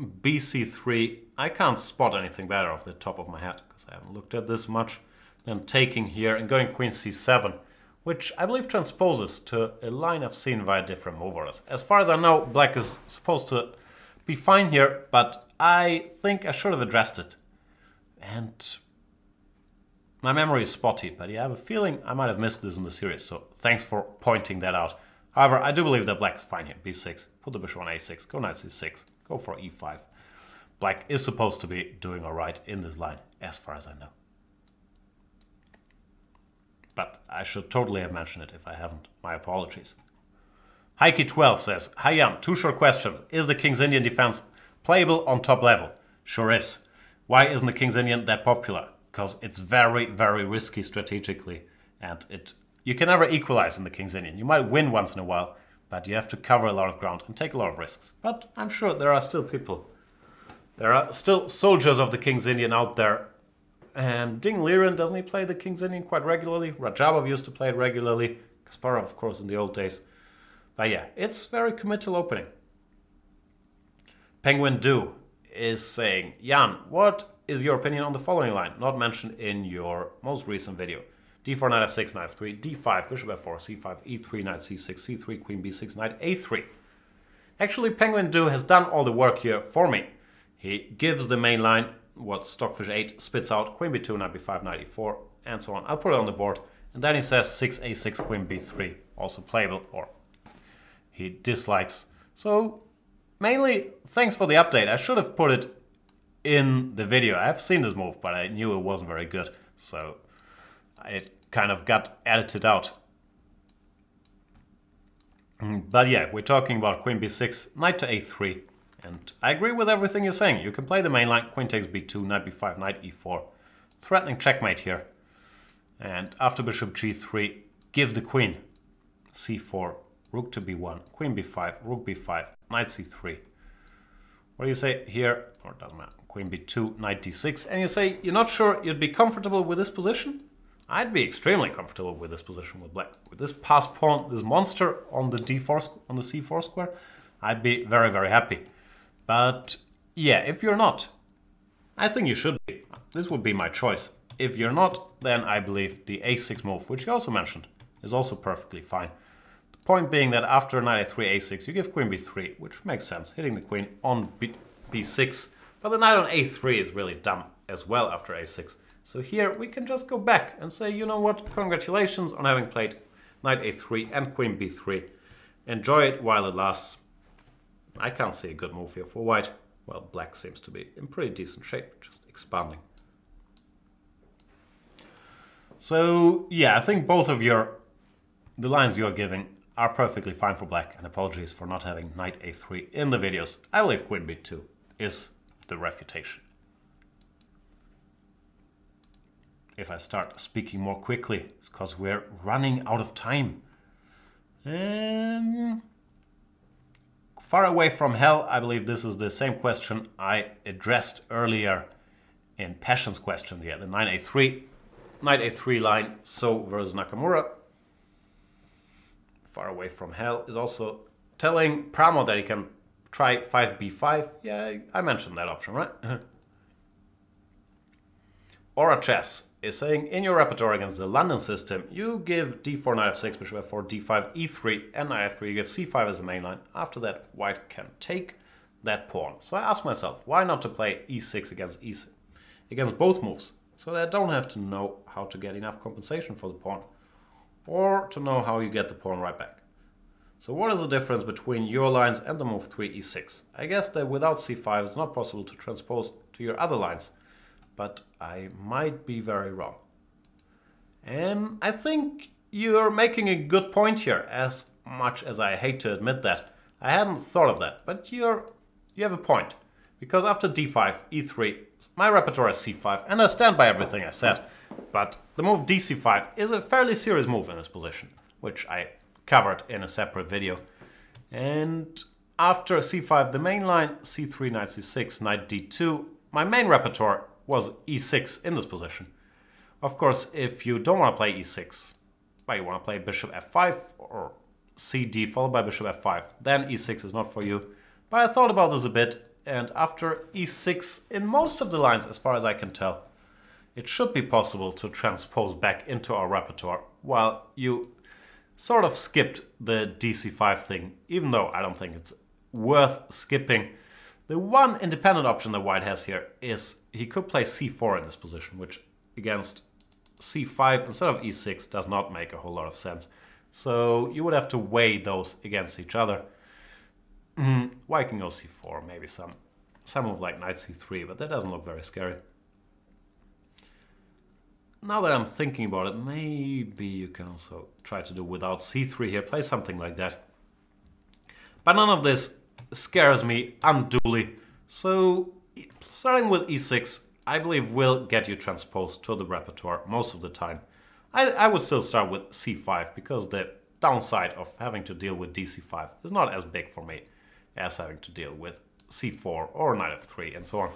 bc3, I can't spot anything better off the top of my head, because I haven't looked at this much, then taking here and going queen c7, which I believe transposes to a line I've seen via different move orders. As far as I know, black is supposed to be fine here, but I think I should have addressed it. And my memory is spotty, but yeah, I have a feeling I might have missed this in the series, so thanks for pointing that out. However, I do believe that black is fine here. b6, put the bishop on a6, go knight c6, go for e5. Black is supposed to be doing all right in this line, as far as I know. But I should totally have mentioned it if I haven't. My apologies. Heike12 says, hi Jan, two short questions. Is the Kingsindian defense playable on top level? Sure is. Why isn't the Kingsindian that popular? Because it's very, very risky strategically, and you can never equalize in the Kingsindian. You might win once in a while, but you have to cover a lot of ground and take a lot of risks. But I'm sure there are still people. There are still soldiers of the Kingsindian out there. Ding Liren, doesn't he play the Kingsindian quite regularly? Rajabov used to play it regularly. Kasparov, of course, in the old days. But yeah, it's very committal opening. Penguin Do is saying, Jan, what is your opinion on the following line, not mentioned in your most recent video? d4, knight f6, knight f3, d5, bishop f4, c5, e3, knight c6, c3, queen b6, knight a3. Actually, Penguin Do has done all the work here for me. He gives the main line, what Stockfish 8 spits out, queen b2, knight b5, knight e4, and so on. I'll put it on the board, and then he says 6, a6, queen b3, also playable, or he dislikes. So, mainly, thanks for the update. I should have put it in the video. I've seen this move, but I knew it wasn't very good, so it kind of got edited out. But yeah, we're talking about queen b6, knight to a3, and I agree with everything you're saying. You can play the main line, queen takes b2, knight b5, knight e4, threatening checkmate here. And after bishop g3, give the queen, c4, rook to b1, queen b5, rook b5, knight c3. What do you say here? Or it doesn't matter. Queen b2, knight d6, and you say you're not sure you'd be comfortable with this position? I'd be extremely comfortable with this position with black. With this passed pawn, this monster on the d4, on the c4 square, I'd be very, very happy. But yeah, if you're not, I think you should be. This would be my choice. If you're not, then I believe the a6 move, which you also mentioned, is also perfectly fine. The point being that after knight a3, a6, you give queen b3, which makes sense, hitting the queen on b6. But the knight on a3 is really dumb as well after a6. So here we can just go back and say, you know what, congratulations on having played knight a3 and queen b3. Enjoy it while it lasts. I can't see a good move here for white. Well, black seems to be in pretty decent shape, just expanding. So yeah, I think both of the lines you're giving are perfectly fine for black, and apologies for not having knight a3 in the videos. I believe queen b2 is the refutation. If I start speaking more quickly, it's because we're running out of time. Far away from hell, I believe this is the same question I addressed earlier in Passion's question here, the knight a3 line, So versus Nakamura. Far away from hell is also telling Pramo that he can try 5b5. Yeah, I mentioned that option, right? Aura Chess is saying, in your repertoire against the London system, you give d4, knight f6, bishop f4, d5, e3, and knight f3, you give c5 as the main line. After that, white can take that pawn. So I asked myself, why not to play e6 against e6, against both moves, so that I don't have to know how to get enough compensation for the pawn, or to know how you get the pawn right back. So what is the difference between your lines and the move 3 e6? I guess that without c5 it's not possible to transpose to your other lines, but I might be very wrong. I think you're making a good point here, as much as I hate to admit that. I hadn't thought of that, but you have a point. Because after d5, e3, my repertoire is c5, and I stand by everything I said, but the move dc5 is a fairly serious move in this position, which I covered in a separate video. And after c5, the main line, c3, knight c6, knight d2, my main repertoire was e6 in this position. Of course, if you don't want to play e6, but you want to play bishop f5 or cd followed by bishop f5, then e6 is not for you. But I thought about this a bit, and after e6, in most of the lines, as far as I can tell, it should be possible to transpose back into our repertoire, while you sort of skipped the dc5 thing, even though I don't think it's worth skipping. The one independent option that white has here is he could play c4 in this position, which against c5 instead of e6 does not make a whole lot of sense. So you would have to weigh those against each other. White can go c4, maybe some move like knight c3, but that doesn't look very scary. Now that I'm thinking about it, maybe you can also try to do without c3 here, play something like that. But none of this scares me unduly, so starting with e6, I believe will get you transposed to the repertoire most of the time. I would still start with c5, because the downside of having to deal with dc5 is not as big for me as having to deal with c4 or knight f3 and so on.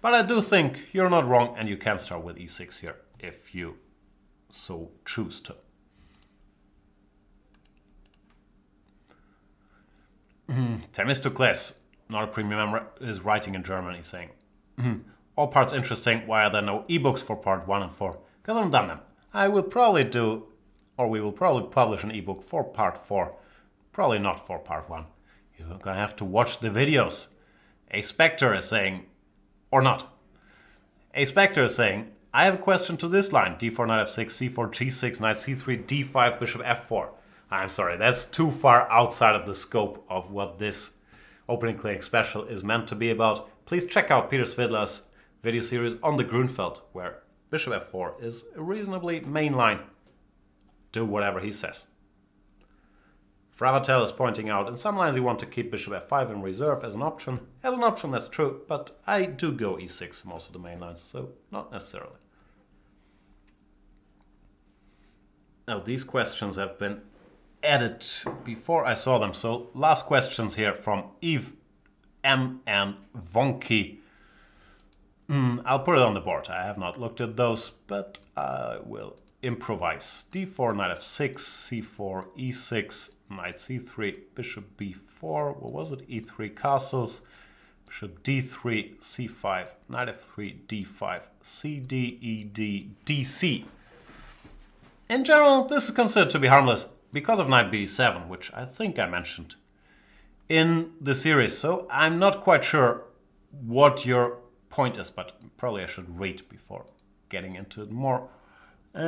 But I do think you're not wrong, and you can start with e6 here if you so choose to. Themistocles, not a premium member, is writing in German. He's saying, all parts interesting. Why are there no ebooks for part 1 and 4? Because I've done them. I will probably do, or we will probably publish an ebook for part 4. Probably not for part 1. You're gonna have to watch the videos. A Spectre is saying, or not. A Spectre is saying, I have a question to this line. d4, knight f6, c4, g6, knight c3, d5, bishop f4. I'm sorry, that's too far outside of the scope of what this Opening Clinic special is meant to be about. Please check out Peter Svidler's video series on the Gruenfeld, where bishop f4 is a reasonably main line. Do whatever he says. Fravatel is pointing out, in some lines you want to keep bishop f5 in reserve as an option. As an option, that's true, but I do go e6 in most of the main lines, so not necessarily. Now, these questions have been added before I saw them. So last questions here from Eve M and Vonky. I'll put it on the board. I have not looked at those, but I will improvise. d4, knight f6, c4, e6, knight c3, bishop b4, what was it? e3 castles, bishop d3, c5, knight f3, d5, cd, ed, dc. In general, this is considered to be harmless because of knight b7, which I think I mentioned in the series. So I'm not quite sure what your point is, but probably I should wait before getting into it more. I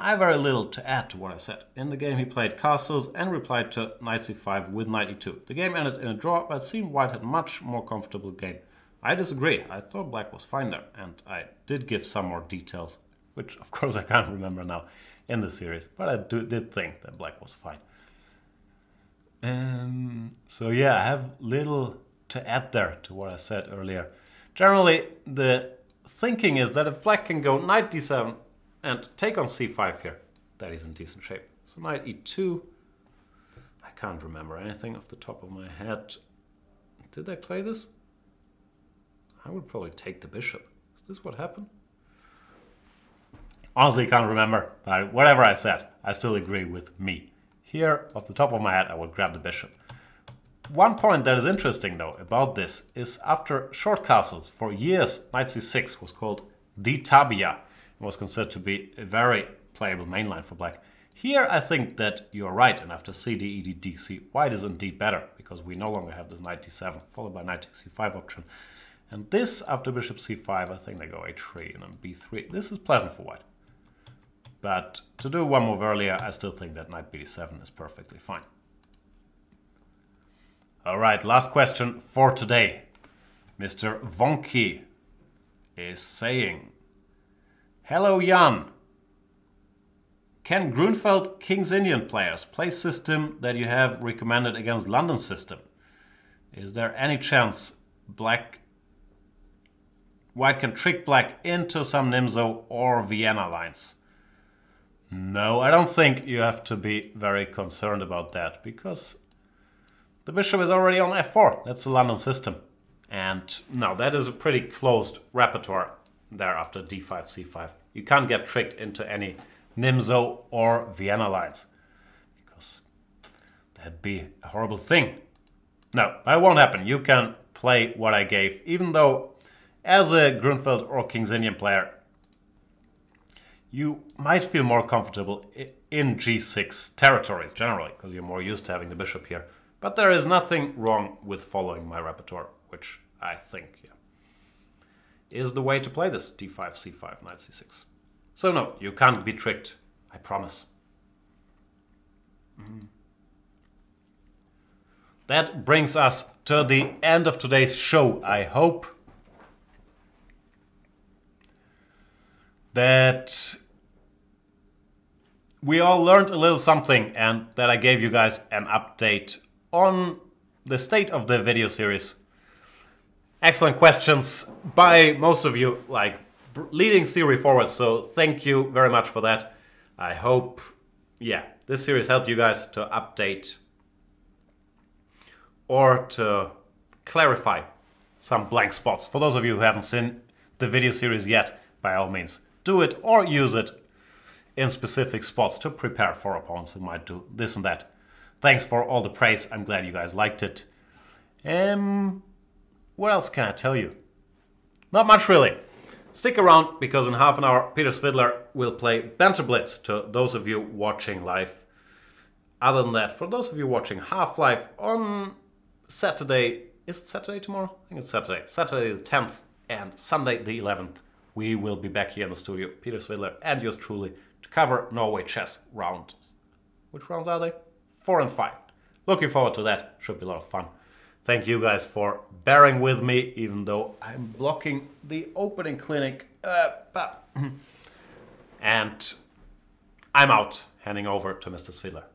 have very little to add to what I said. In the game, he played castles and replied to knight c5 with knight e2. The game ended in a draw, but it seemed white had much more comfortable game. I disagree. I thought black was fine there, and I did give some more details, which of course I can't remember now in the series, but I did think that black was fine. So yeah, I have little to add there to what I said earlier. Generally, the thinking is that if black can go knight d7, and take on c5 here, that is in decent shape. So knight e2, I can't remember anything off the top of my head. Did I play this? I would probably take the bishop. Is this what happened? Honestly, can't remember, but whatever I said, I still agree with me. Here, off the top of my head, I would grab the bishop. One point that is interesting, though, about this is after short castles, for years, knight c6 was called the tabia. Was considered to be a very playable mainline for black. Here I think that you're right, and after cd, ed, dc, white is indeed better, because we no longer have this knight d7, followed by knight c5 option. And this, after bishop c5, I think they go h3 and then b3. This is pleasant for white. But to do one move earlier, I still think that knight b7 is perfectly fine. All right, last question for today. Mr. Vonky is saying, hello, Jan. Can Gruenfeld Kingsindian players play system that you have recommended against London system? Is there any chance white can trick black into some Nimzo or Vienna lines? No, I don't think you have to be very concerned about that, because the bishop is already on f4. That's the London system. And no, that is a pretty closed repertoire. Thereafter d5, c5. You can't get tricked into any Nimzo or Vienna lines, because that'd be a horrible thing. No, that won't happen. You can play what I gave, even though as a Gruenfeld or Kingsindian player, you might feel more comfortable in g6 territories generally, because you're more used to having the bishop here. But there is nothing wrong with following my repertoire, which I think, yeah, is the way to play this, d5, c5, knight c6. So no, you can't be tricked, I promise. That brings us to the end of today's show. I hope that we all learned a little something and that I gave you guys an update on the state of the video series. Excellent questions by most of you, like leading theory forward, so thank you very much for that. I hope, yeah, this series helped you guys to update or to clarify some blank spots. For those of you who haven't seen the video series yet, by all means, do it or use it in specific spots to prepare for opponents who might do this and that. Thanks for all the praise. I'm glad you guys liked it. What else can I tell you? Not much, really. Stick around, because in half an hour, Peter Svidler will play Banter Blitz to those of you watching live. Other than that, for those of you watching Half-Life on Saturday, is it Saturday tomorrow? I think it's Saturday. Saturday the 10th and Sunday the 11th. We will be back here in the studio, Peter Svidler and yours truly, to cover Norway chess round. Which rounds are they? 4 and 5. Looking forward to that. Should be a lot of fun. Thank you guys for bearing with me, even though I'm blocking the opening clinic. And I'm out, handing over to Mr. Svidler.